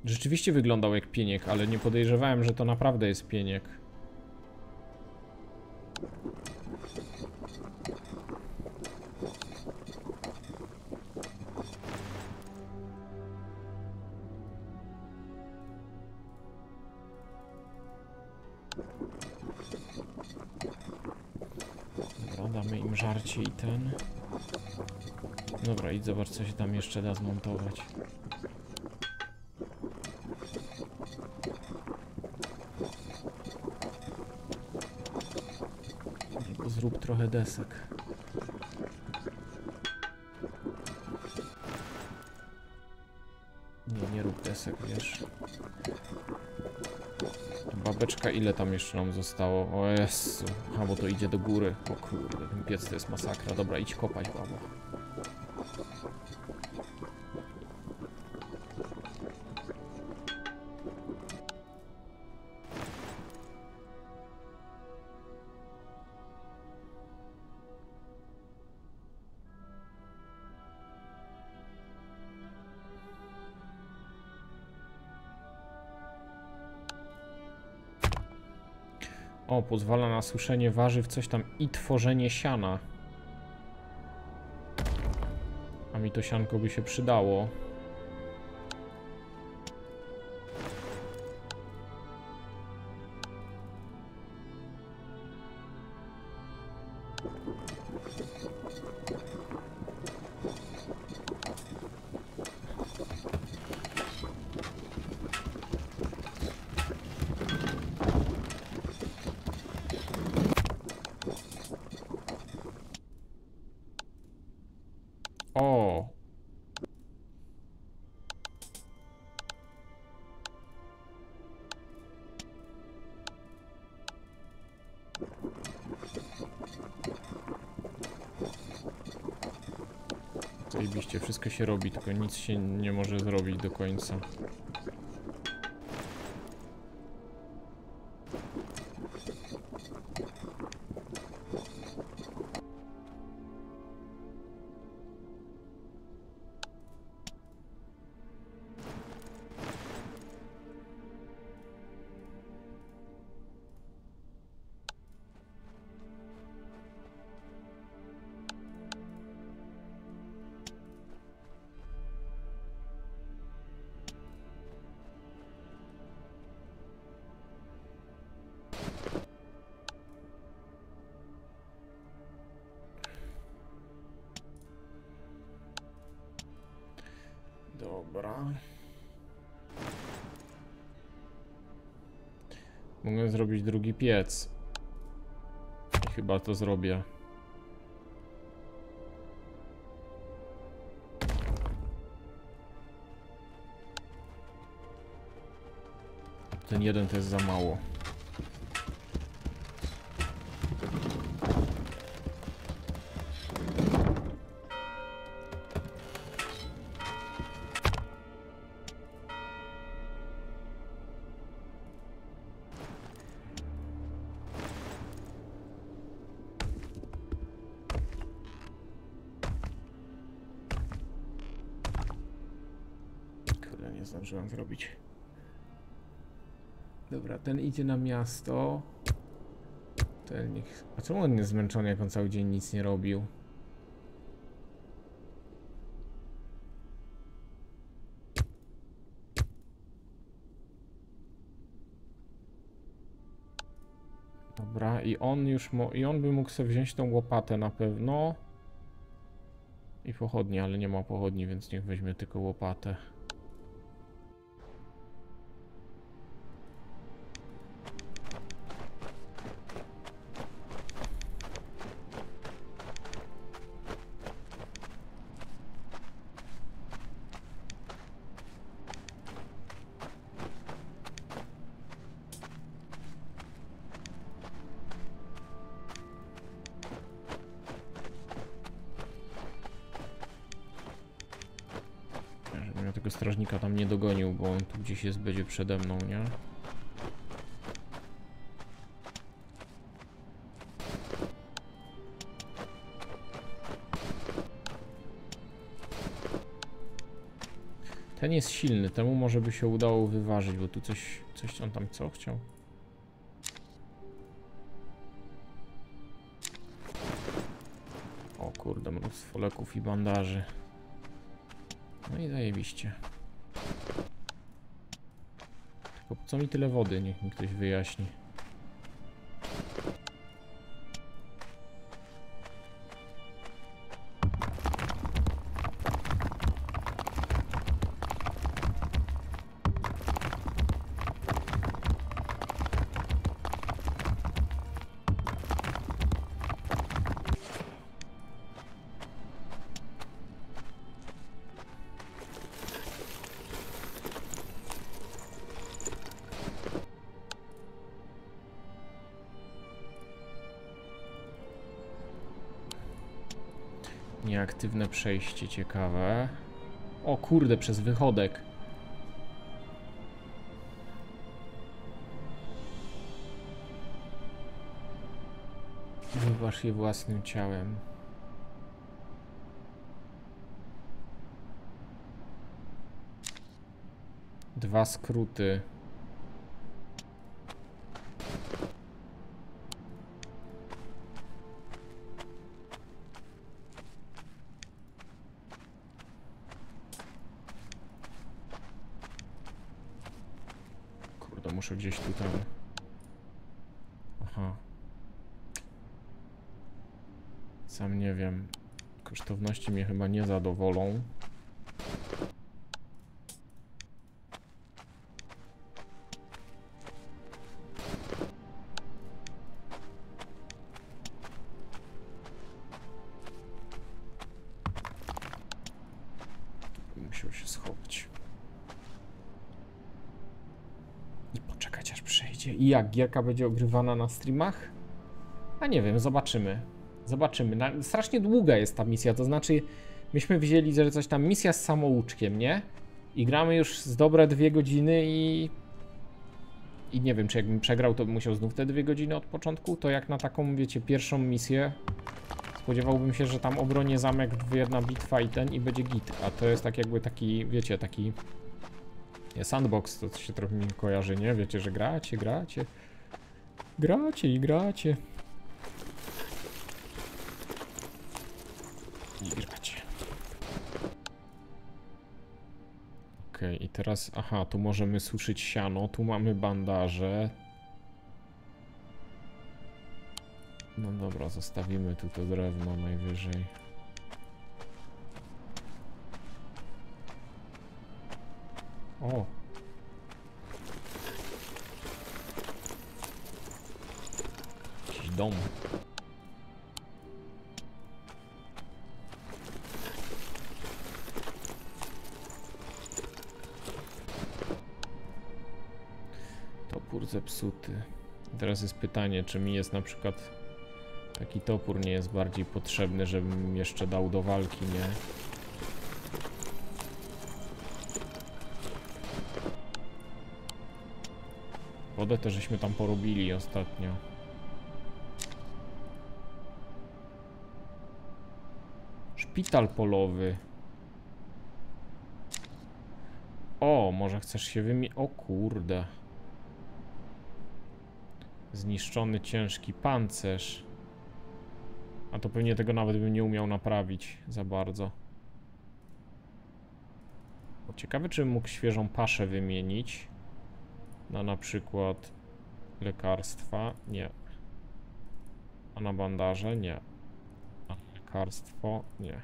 Rzeczywiście wyglądał jak pieniek, ale nie podejrzewałem, że to naprawdę jest pieniek. I ten. Dobra, idź zobacz, co się tam jeszcze da zmontować. Zrób trochę desek. Nie rób desek, wiesz. Babeczka, ile tam jeszcze nam zostało? O Jezu, a bo to idzie do góry. O kurde, ten piec to jest masakra. Dobra, idź kopać, babo. O, pozwala na suszenie warzyw, coś tam i tworzenie siana. A mi to sianko by się przydało. Zajebiście, wszystko się robi, tylko nic się nie może zrobić do końca. Dobra. Mogę zrobić drugi piec. I chyba to zrobię. Ten jeden to jest za mało. Zdążyłem zrobić. Dobra, ten idzie na miasto. Ten niech... A czemu on jest zmęczony, jak on cały dzień nic nie robił? Dobra, i on już... I on by mógł sobie wziąć tą łopatę na pewno. I pochodnie, ale nie ma pochodni, więc niech weźmie tylko łopatę. Strażnika tam nie dogonił, bo on tu gdzieś jest, będzie przede mną, nie? Ten jest silny, temu może by się udało wyważyć, bo tu coś on tam co chciał? O kurde, mnóstwo leków i bandaży. No i zajebiście. Tylko co mi tyle wody? Niech mi ktoś wyjaśni. Nieaktywne przejście, ciekawe. O kurde, przez wychodek. Wyważ je własnym ciałem. Dwa skróty. Muszę gdzieś tutaj. Aha. Sam nie wiem. Kosztowności mnie chyba nie zadowolą. Musiał się schować. I jaka będzie ogrywana na streamach? A nie wiem, zobaczymy. Zobaczymy. Strasznie długa jest ta misja, to znaczy myśmy wzięli, że coś tam misja z samouczkiem, nie? I gramy już z dobre 2 godziny i nie wiem, czy jakbym przegrał, to bym musiał znów te 2 godziny od początku, to jak na taką, wiecie, pierwszą misję spodziewałbym się, że tam obronię zamek, jedna bitwa i ten i będzie git, a to jest tak jakby taki, wiecie, taki... Sandbox to się trochę mi kojarzy, nie? Wiecie, że gracie. Okej, i teraz, aha, tu możemy suszyć siano, tu mamy bandaże. No dobra, zostawimy tu to drewno najwyżej. O! Jakiś dom. zepsuty. Teraz jest pytanie, czy mi jest na przykład taki topór nie jest bardziej potrzebny, żebym jeszcze dał do walki, nie? Wodę też żeśmy tam porobili ostatnio. Szpital polowy. O, może chcesz się wymienić? O kurde. Zniszczony ciężki pancerz. A to pewnie tego nawet bym nie umiał naprawić za bardzo. Ciekawe, czy bym mógł świeżą paszę wymienić na przykład lekarstwa? Nie. A na bandaże? Nie. A lekarstwo? Nie.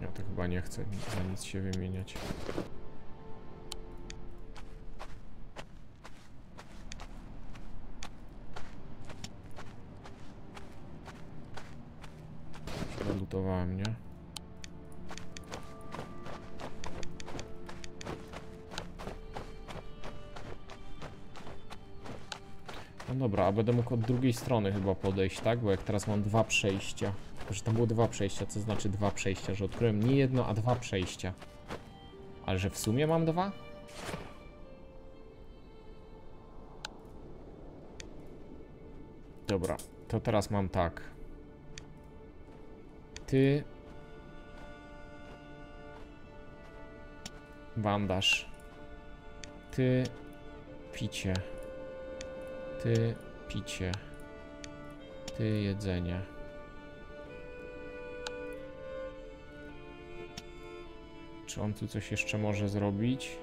Ja to chyba nie chcę za nic się wymieniać. Przelutowałem, nie? No dobra, a będę mógł od drugiej strony chyba podejść, tak? Bo jak teraz mam dwa przejścia. Tylko, że tam było dwa przejścia, co znaczy dwa przejścia, że odkryłem nie jedno, a dwa przejścia. Ale że w sumie mam dwa? Dobra, to teraz mam tak. Ty... Bandaż. Ty... Picie. Ty... Picie. Ty... Jedzenie. Czy on tu coś jeszcze może zrobić?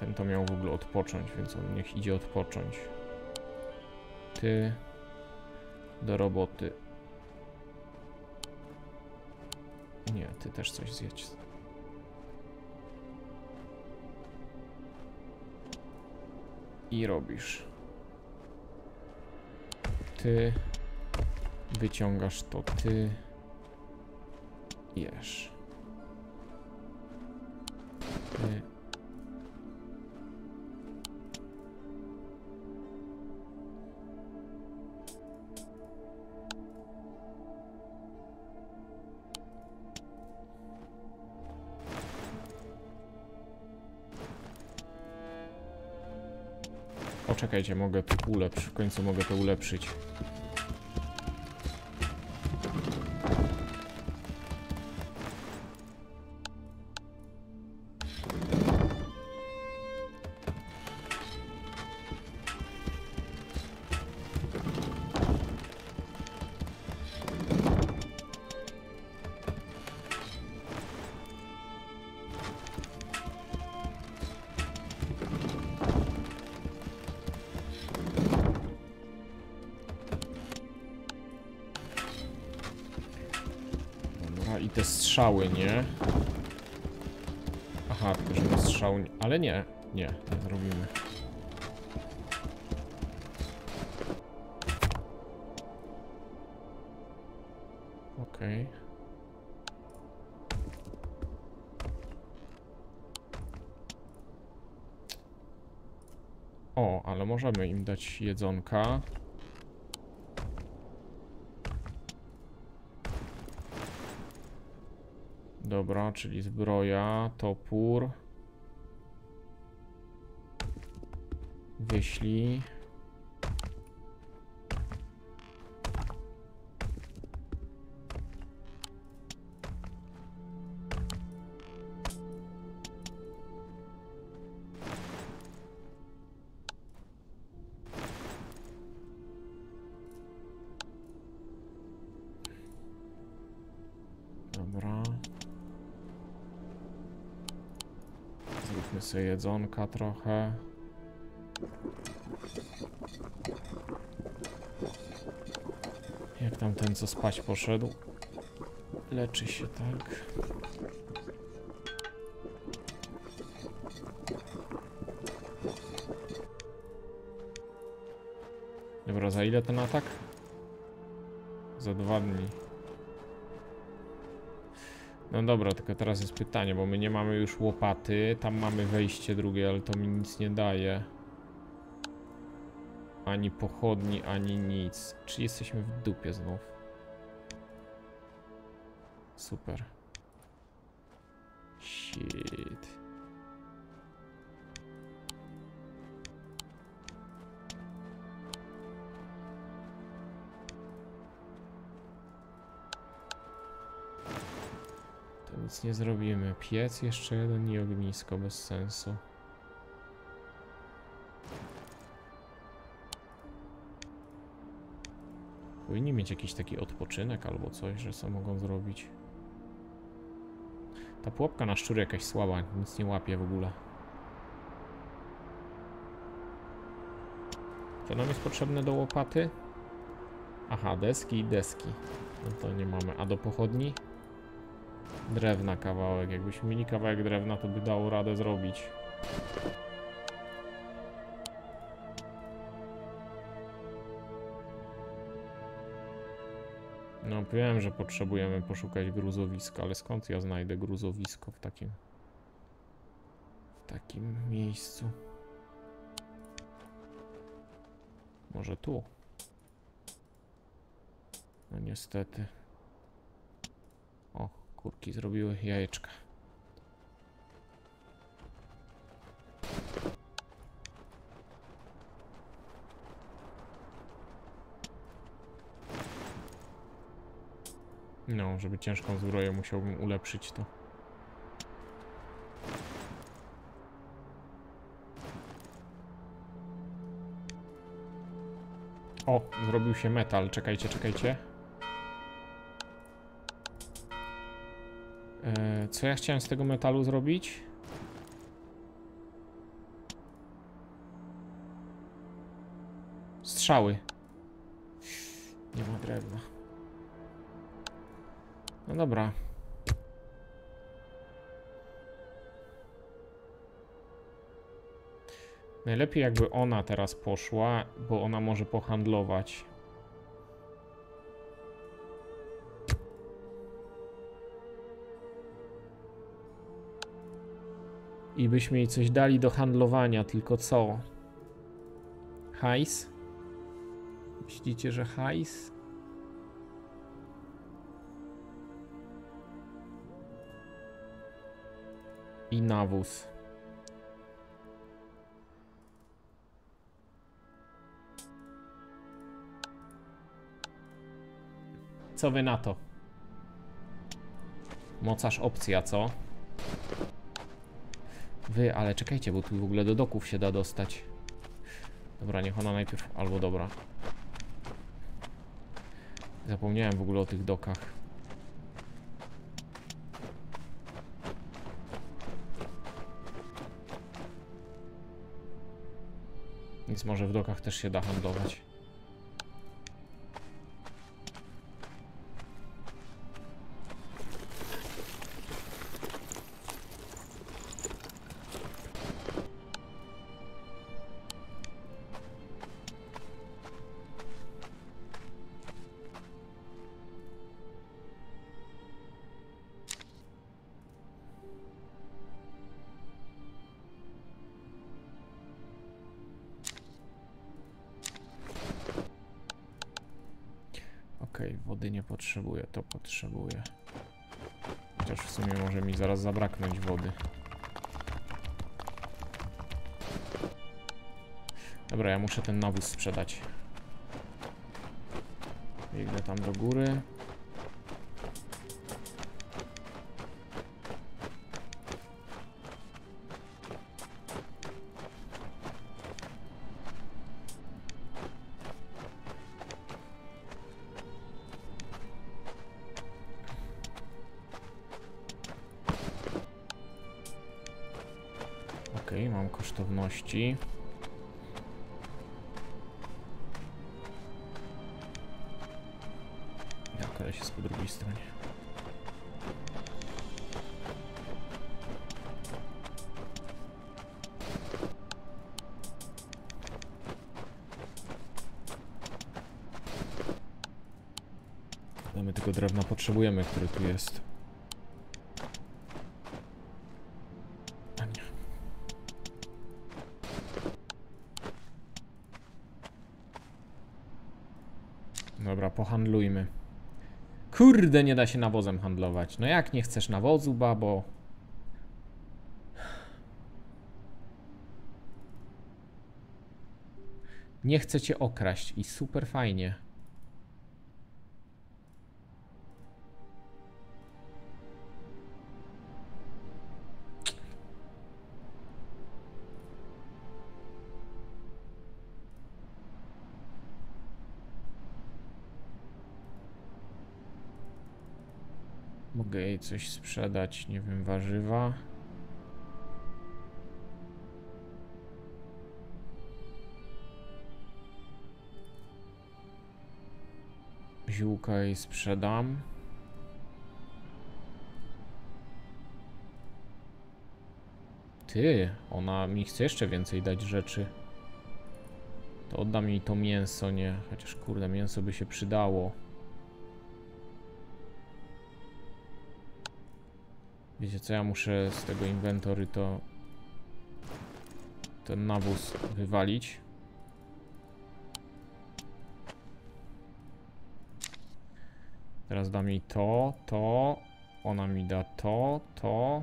Ten to miał w ogóle odpocząć, więc on niech idzie odpocząć. Ty do roboty. Nie, ty też coś zjedź. I robisz. Ty wyciągasz to, ty jesz. Ty. Czekajcie, mogę to ulepszyć, w końcu mogę to ulepszyć. Strzały, nie? Aha, tylko że na strzał... Ale nie, nie zrobimy. Okej. O, ale możemy im dać jedzonka. Dobra, czyli zbroja, topór. Wyślij. Jedzonka trochę. Jak tam ten co spać poszedł? Leczy się, tak? Dobra, za ile ten atak? Za 2 dni. No dobra, tylko teraz jest pytanie, bo my nie mamy już łopaty. Tam mamy wejście drugie, ale to mi nic nie daje. Ani pochodni, ani nic. Czy jesteśmy w dupie znów? Super. Shit. To nic nie zrobimy. Piec jeszcze jeden i ognisko, bez sensu. Powinni mieć jakiś taki odpoczynek albo coś, że co mogą zrobić. Ta pułapka na szczury jakaś słaba, nic nie łapie w ogóle. Co nam jest potrzebne do łopaty? Aha, deski i deski. No to nie mamy. A do pochodni? Drewna kawałek. Jakbyśmy mieli kawałek drewna, to by dało radę zrobić. No wiem, że potrzebujemy poszukać gruzowiska, ale skąd ja znajdę gruzowisko w takim miejscu? Może tu? No niestety. O, kurki zrobiły jajeczka. No, żeby ciężką zbroję musiałbym ulepszyć to. O, zrobił się metal. Czekajcie, czekajcie. Co ja chciałem z tego metalu zrobić? Strzały. Nie ma drewna. No dobra. Najlepiej jakby ona teraz poszła, bo ona może pohandlować. I byśmy jej coś dali do handlowania, tylko co? Hajs? Myślicie, że hajs? I nawóz. Co wy na to? Mocarz opcja, co? Wy, ale czekajcie, bo tu w ogóle do doków się da dostać. Dobra, niech ona najpierw... Albo dobra. Zapomniałem w ogóle o tych dokach. Więc może w dokach też się da handlować. Wody nie potrzebuję, to potrzebuję. Chociaż w sumie może mi zaraz zabraknąć wody. Dobra, ja muszę ten nawóz sprzedać. Biegnę tam do góry. Kosztowności. Jak leś jest po drugiej stronie. No my tego drewna potrzebujemy, które tu jest. Dobra, pohandlujmy. Kurde, nie da się nawozem handlować. No jak nie chcesz nawozu, babo? Nie chcę cię okraść i super fajnie. Mogę jej coś sprzedać, nie wiem, warzywa. Ziółka jej sprzedam. Ty, ona mi chce jeszcze więcej dać rzeczy. To oddam jej to mięso, nie? Chociaż kurde, mięso by się przydało. Wiecie co, ja muszę z tego inwentory to... ten nawóz wywalić. Teraz da mi to, to, ona mi da to, to.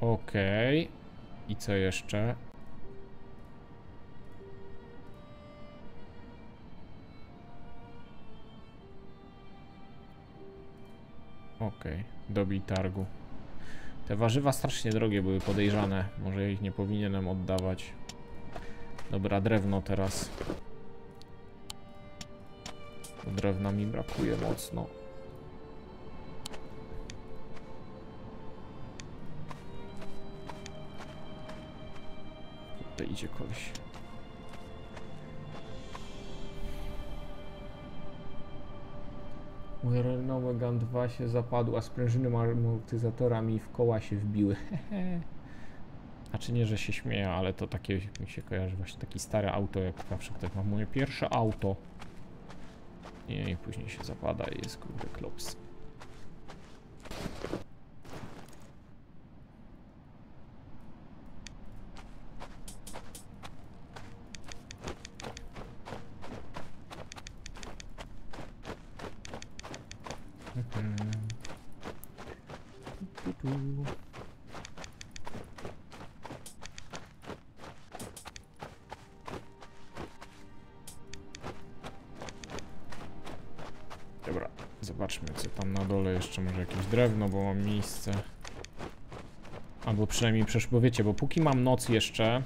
Okej. I co jeszcze? Okej, dobij targu. Te warzywa strasznie drogie były, podejrzane. Może ich nie powinienem oddawać. Dobra, drewno teraz. Drewna mi brakuje mocno. Tutaj idzie koleś. Mój Renault Gant 2 się zapadł, a sprężyny amortyzatorami w koła się wbiły. Znaczy nie, że się śmieję, ale to takie mi się kojarzy właśnie taki stare auto, jak zawsze ktoś ma moje pierwsze auto. I później się zapada i jest kurde klops. Zobaczmy, co tam na dole jeszcze, może jakieś drewno, bo mam miejsce. Albo przynajmniej przecież, bo wiecie, bo póki mam noc jeszcze,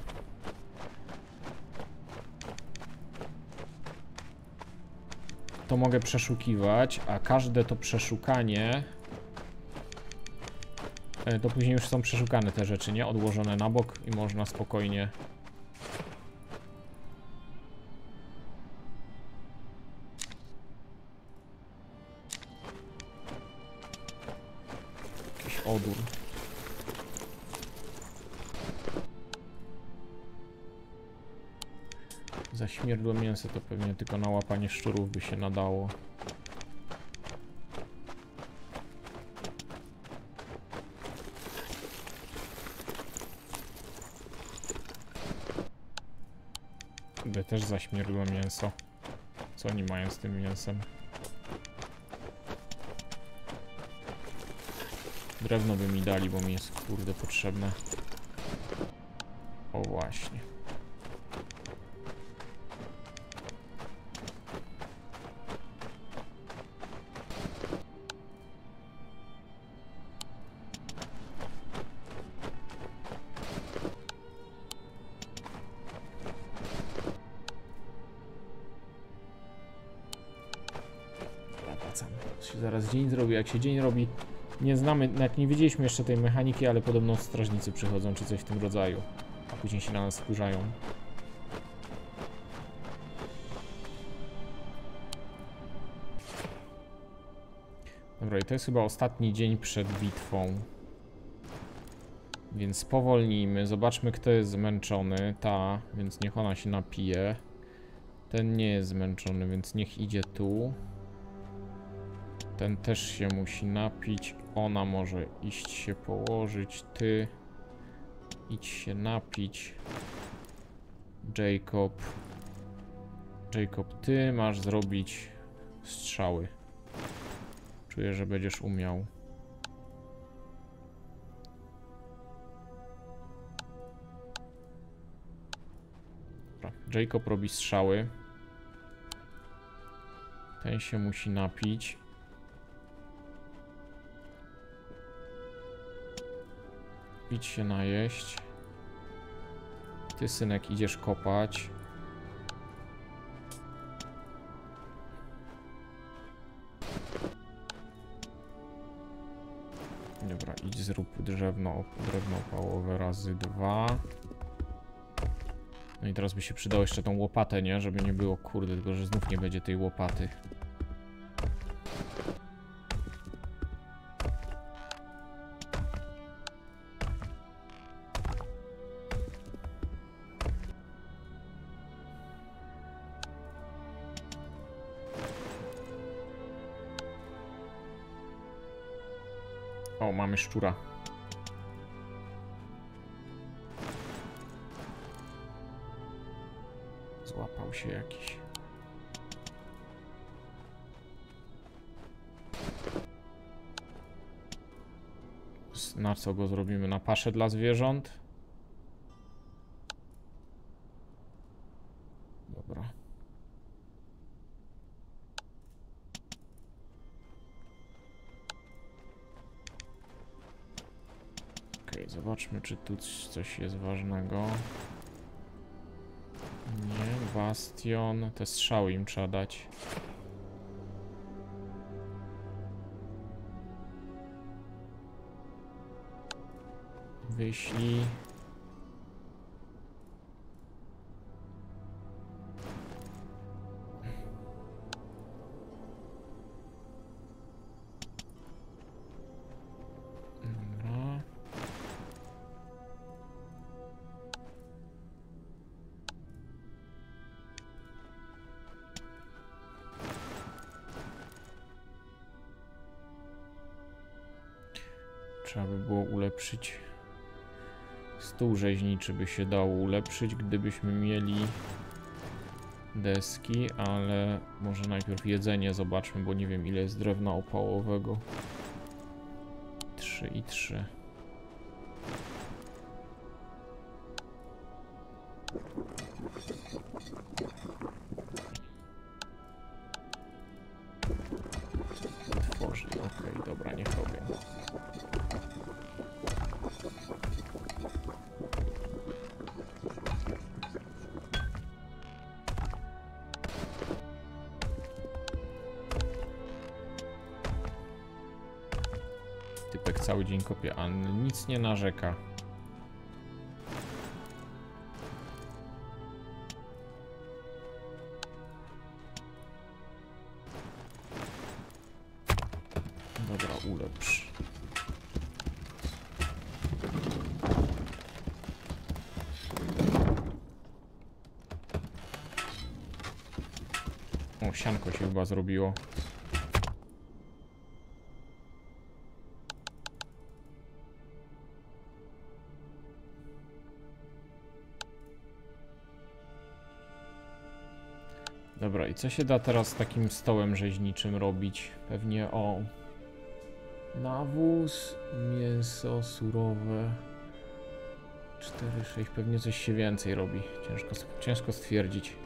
to mogę przeszukiwać, a każde to przeszukanie, to później już są przeszukane te rzeczy, nie? Odłożone na bok i można spokojnie... Odór. Za śmierdłe mięso to pewnie tylko na łapanie szczurów by się nadało. Gdy też za śmierdłe mięso. Co oni mają z tym mięsem? Drewno by mi dali, bo mi jest kurde potrzebne. O właśnie. Wracamy. Się zaraz dzień zrobi, jak się dzień robi. Nie znamy, nawet nie widzieliśmy jeszcze tej mechaniki, ale podobno strażnicy przychodzą czy coś w tym rodzaju, a później się na nas wkurzają. Dobra, i to jest chyba ostatni dzień przed bitwą. Więc spowolnijmy, zobaczmy, kto jest zmęczony. Ta, więc niech ona się napije. Ten nie jest zmęczony, więc niech idzie tu. Ten też się musi napić. Ona może iść się położyć. Ty idź się napić. Jacob. Jacob, ty masz zrobić strzały. Czuję, że będziesz umiał. Jacob robi strzały. Ten się musi napić. Idź się najeść. Ty, synek, idziesz kopać. Dobra, idź zrób drewno opałowe razy 2. No i teraz by się przydało jeszcze tą łopatę, nie? Żeby nie było, kurde, tylko że znów nie będzie tej łopaty. O, mamy szczura. Złapał się jakiś. Na co go zrobimy? Na paszę dla zwierząt? Dobra. Okej, zobaczmy, czy tu coś jest ważnego. Nie, bastion. Te strzały im trzeba dać. Wyślij. Trzeba by było ulepszyć. Stół rzeźniczy by się dało ulepszyć, gdybyśmy mieli deski, ale może najpierw jedzenie zobaczmy, bo nie wiem, ile jest drewna opałowego. 3 i 3. Tworzy, okej, dobra, niech robię. Typek cały dzień kopie, a nic nie narzeka. Dobra, ulepsz. O, sianko się chyba zrobiło. Dobra, i co się da teraz z takim stołem rzeźniczym robić? Pewnie o... Nawóz, mięso surowe... 4, 6, pewnie coś się więcej robi. Ciężko stwierdzić.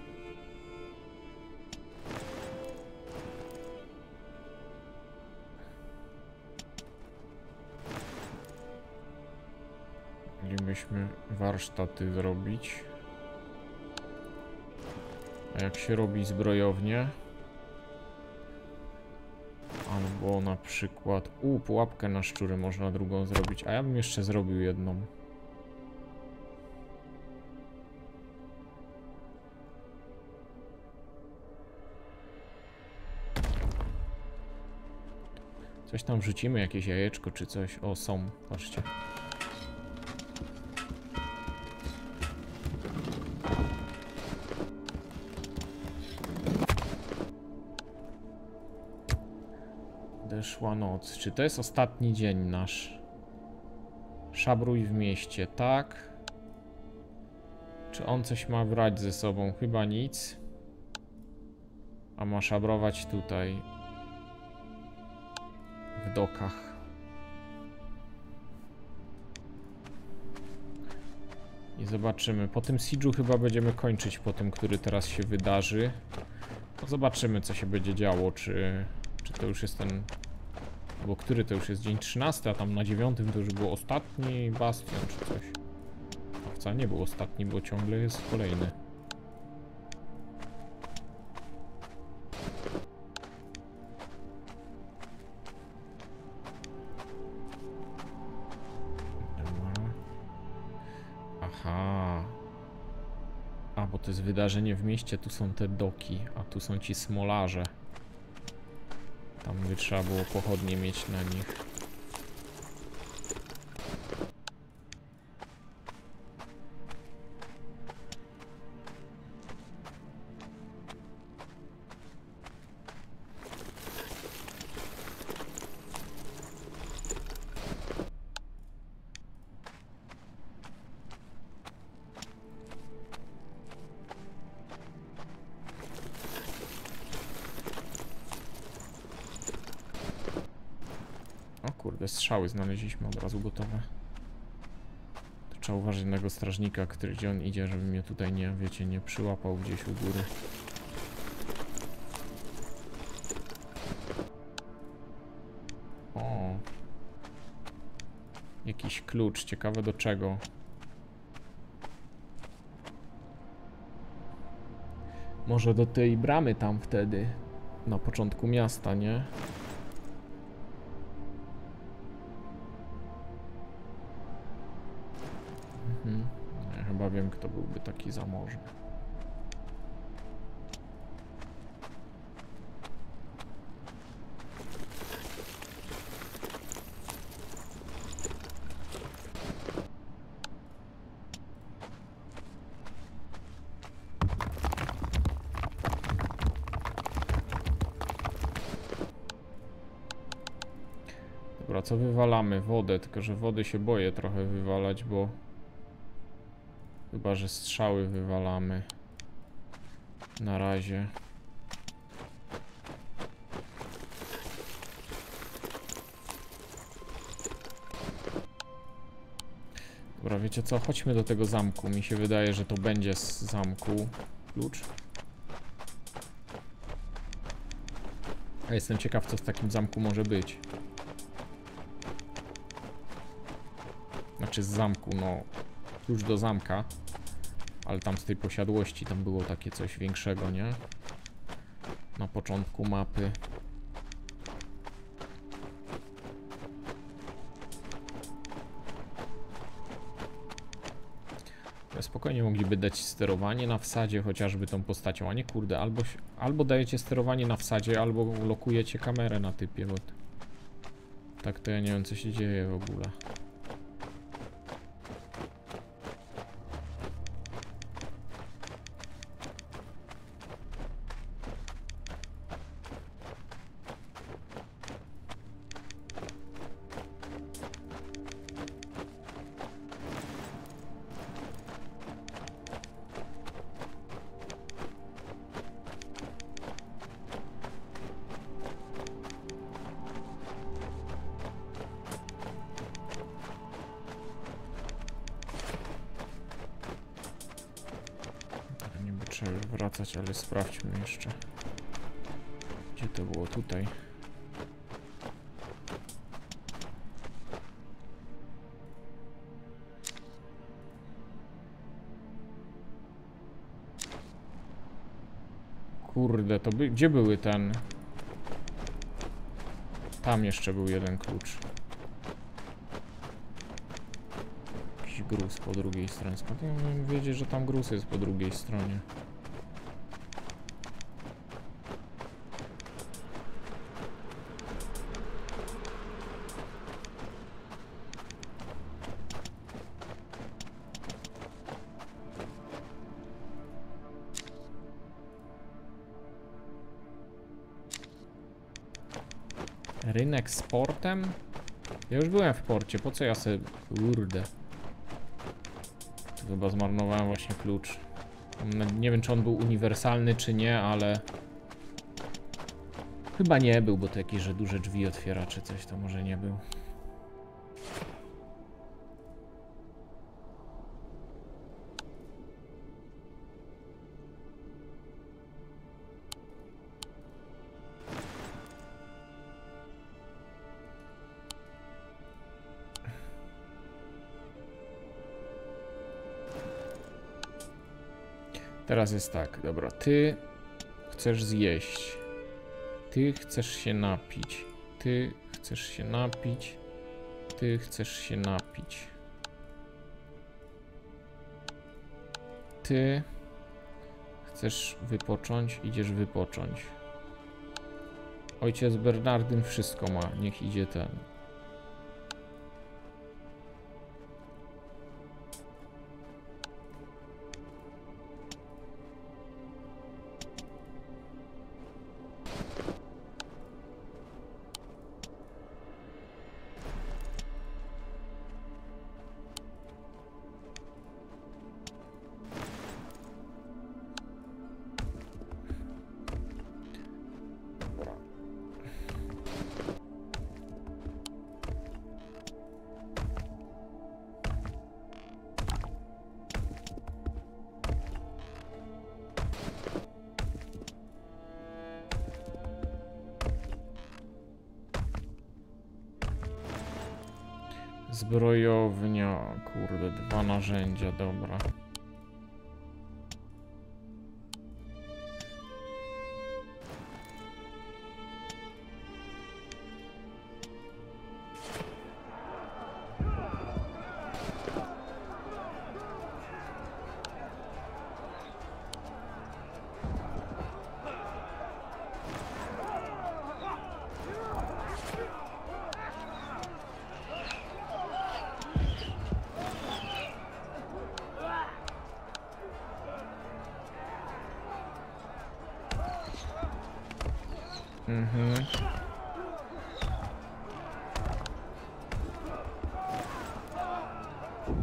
Moglibyśmy warsztaty zrobić. A jak się robi zbrojownię? Albo na przykład... pułapkę na szczury można drugą zrobić, a ja bym jeszcze zrobił jedną. Coś tam wrzucimy, jakieś jajeczko czy coś. O, są, patrzcie. wyszła noc. Czy to jest ostatni dzień nasz? Szabruj w mieście, tak. Czy on coś ma brać ze sobą? Chyba nic. A ma szabrować tutaj. W dokach. I zobaczymy. Po tym siege'u chyba będziemy kończyć, po tym, który teraz się wydarzy. No zobaczymy, co się będzie działo, czy to już jest ten... Albo który to już jest dzień 13, a tam na 9 to już był ostatni bastion czy coś. A wcale nie był ostatni, bo ciągle jest kolejny. To jest wydarzenie w mieście, tu są te doki, a tu są ci smolarze. Tam by trzeba było pochodnie mieć na nich. Strzały znaleźliśmy od razu gotowe. To trzeba uważać na tego strażnika, gdzie on idzie, żeby mnie tutaj nie, wiecie, nie przyłapał gdzieś u góry. O, jakiś klucz, ciekawe do czego. Może do tej bramy tam wtedy, na początku miasta, nie? Kto byłby taki zamożny. Dobra, co wywalamy? Wodę, tylko że wody się boję trochę wywalać, bo chyba że strzały wywalamy na razie. Dobra, wiecie co? Chodźmy do tego zamku. Mi się wydaje, że to będzie z zamku klucz. A jestem ciekaw, co w takim zamku może być. Znaczy z zamku, no... Klucz do zamka, ale tam z tej posiadłości tam było takie coś większego, nie? Na początku mapy. Spokojnie mogliby dać sterowanie na wsadzie chociażby tą postacią, a nie kurde, albo dajecie sterowanie na wsadzie, albo lokujecie kamerę na typie, bo tak to ja nie wiem, co się dzieje w ogóle. Wracać, ale sprawdźmy jeszcze, gdzie to było tutaj. Kurde, to by... Gdzie były ten? Tam jeszcze był jeden klucz. Jakiś gruz po drugiej stronie. Skąd ja miałem wiedzieć, że tam gruz jest po drugiej stronie? Rynek z portem? Ja już byłem w porcie, po co ja sobie... Kurde. Chyba zmarnowałem właśnie klucz. Nie wiem, czy on był uniwersalny, czy nie, ale... Chyba nie był, bo to jakieś, że duże drzwi otwiera, czy coś, to może nie był. Teraz jest tak, dobra, ty chcesz zjeść, ty chcesz się napić, ty chcesz się napić, ty chcesz się napić, ty chcesz wypocząć, idziesz wypocząć. Ojciec Bernardyn wszystko ma, niech idzie ten. Zbrojownia, kurde, 2 narzędzia, dobra.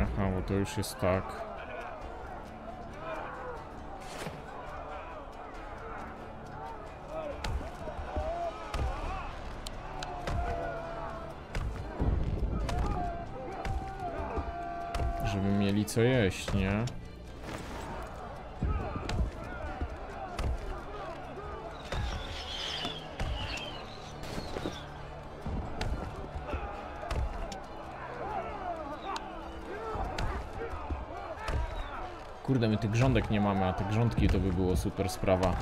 Aha, bo to już jest tak. Żeby mieli co jeść, nie? Kurde, my tych grządek nie mamy, a te grządki to by było super sprawa.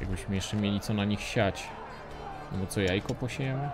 Jakbyśmy jeszcze mieli co na nich siać. No bo co, jajko posiejemy?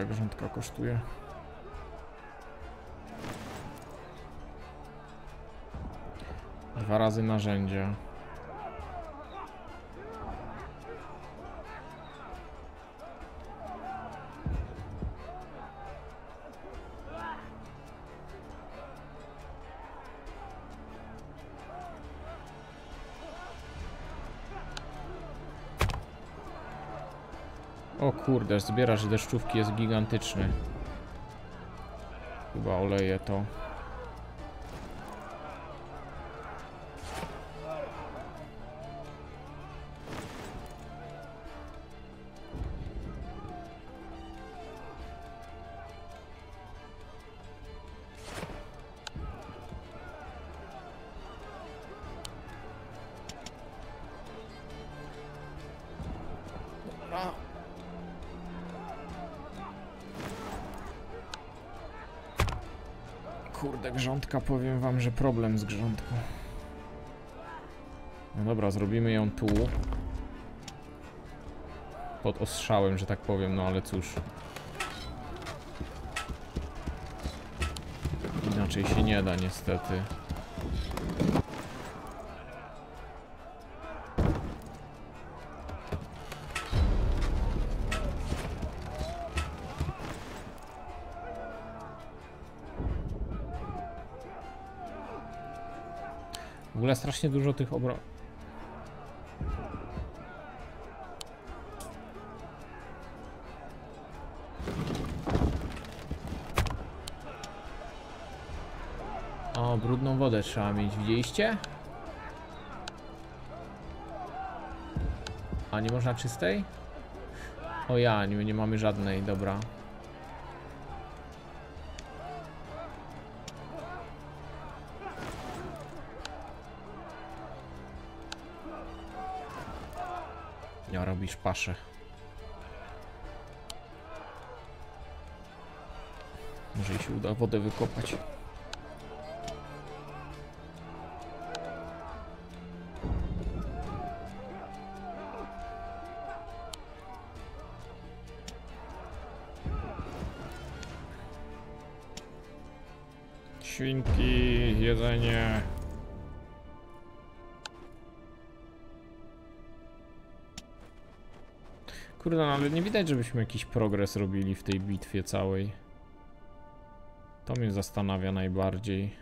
Ile grządka kosztuje? Dwa razy narzędzia. O kurde, zbierasz deszczówki jest gigantyczny. Chyba oleję to. Kurde, grządka, powiem wam, że problem z grządką. No dobra, zrobimy ją tu. Pod ostrzałem, że tak powiem, no ale cóż. inaczej się nie da niestety. W ogóle strasznie dużo tych obrońców. O, brudną wodę trzeba mieć, widzieliście? A nie można czystej? O ja, nie mamy żadnej, dobra. Ja robisz paszę. Może jej się uda wodę wykopać. Świnki, jedzenie. Kurde, ale nie widać, żebyśmy jakiś progres robili w tej bitwie całej. To mnie zastanawia najbardziej.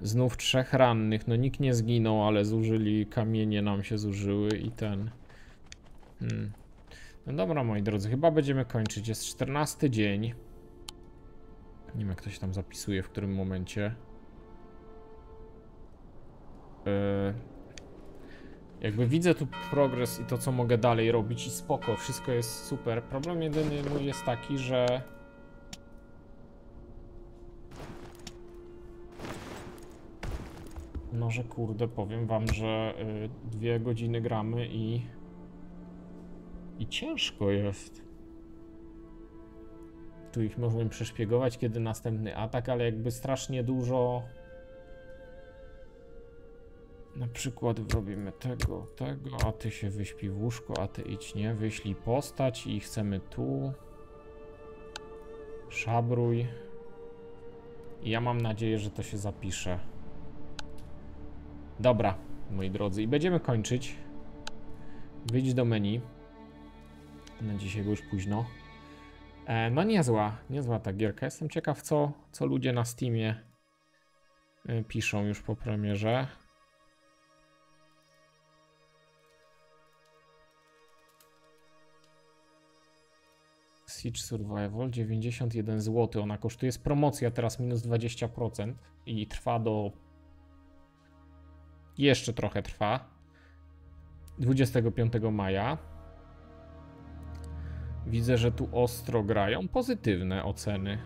Znów 3 rannych, no nikt nie zginął, ale zużyli, kamienie nam się zużyły i ten... No dobra, moi drodzy, chyba będziemy kończyć, jest 14 dzień. Nie wiem, jak to się tam zapisuje, w którym momencie. Jakby widzę tu progres i to, co mogę dalej robić i spoko, wszystko jest super. Problem jedyny mój jest taki, że... No, że kurde, powiem wam, że 2 godziny gramy i ciężko jest. Tu ich możemy przeszpiegować, kiedy następny atak, ale jakby strasznie dużo. Na przykład robimy tego, a ty się wyśpi w łóżko, a ty idź nie, wyślij postać i chcemy tu. Szabruj. I ja mam nadzieję, że to się zapisze. Dobra, moi drodzy, i będziemy kończyć. Wyjdź do menu. Na dzisiaj było już późno. No niezła ta gierka. Jestem ciekaw, co ludzie na Steamie piszą już po premierze. Siege Survival 91 zł. Ona kosztuje, jest promocja teraz minus 20% i trwa do... Jeszcze trochę trwa. 25 maja. Widzę, że tu ostro grają. Pozytywne oceny.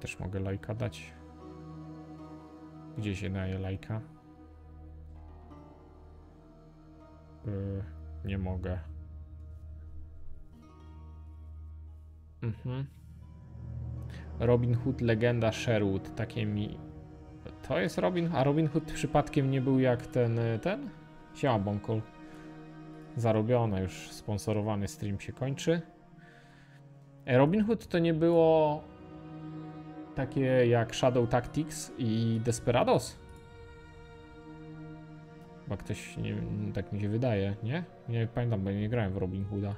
Też mogę lajka dać. Gdzie się daje lajka? Nie mogę. Robin Hood, legenda Sherwood. Takie mi... To jest Robin... A Robin Hood przypadkiem nie był jak ten? Siema, Bonkol. Zarobione, już sponsorowany stream się kończy. Robin Hood to nie było takie jak Shadow Tactics i Desperados? Chyba ktoś, nie, tak mi się wydaje, nie? Nie pamiętam, bo nie grałem w Robin Hooda.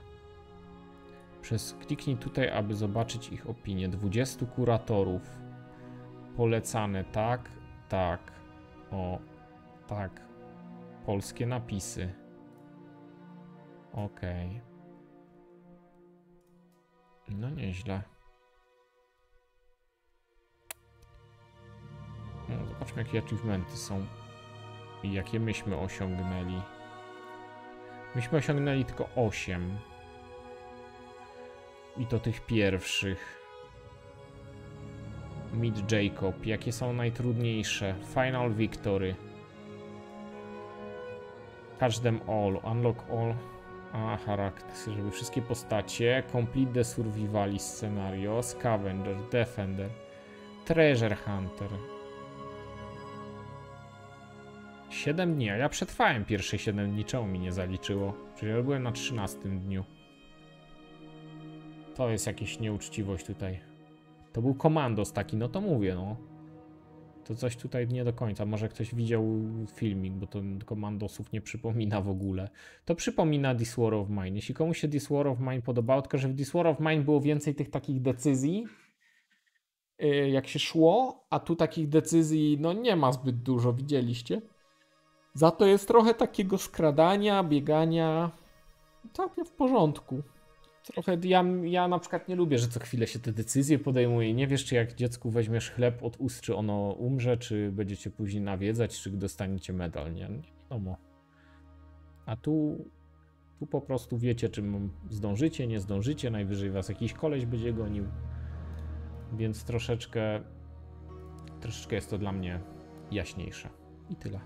Kliknij tutaj, aby zobaczyć ich opinię. 20 kuratorów. Polecane, tak. O, tak. Polskie napisy. Okej. No nieźle. No, zobaczmy, jakie achievementy są i jakie myśmy osiągnęli. Myśmy osiągnęli tylko 8. I to tych pierwszych. Meet Jacob. Jakie są najtrudniejsze? Final Victory. Catch them all. Unlock all. A, charakter, żeby wszystkie postacie. Complete the Survival scenario. Scavenger, Defender, Treasure Hunter. 7 dni, a ja przetrwałem pierwsze 7 dni, czemu mi nie zaliczyło? Czyli ja byłem na 13 dniu. To jest jakaś nieuczciwość tutaj. To był komandos taki, no to mówię, no. To coś tutaj nie do końca. Może ktoś widział filmik, bo to komandosów nie przypomina w ogóle. To przypomina This War of Mine. Jeśli komuś się This War of Mine podobało, tylko że w This War of Mine było więcej tych takich decyzji, jak się szło, a tu takich decyzji no nie ma zbyt dużo, widzieliście. Za to jest trochę takiego skradania, biegania, całkiem w porządku. Trochę, ja na przykład nie lubię, że co chwilę się te decyzje podejmuje. Nie wiesz, czy jak dziecku weźmiesz chleb od ust, czy ono umrze, czy będziecie później nawiedzać, czy dostaniecie medal, nie? Nie wiadomo. A tu po prostu wiecie, czy zdążycie, nie zdążycie, najwyżej was jakiś koleś będzie gonił. Więc troszeczkę jest to dla mnie jaśniejsze. I tyle.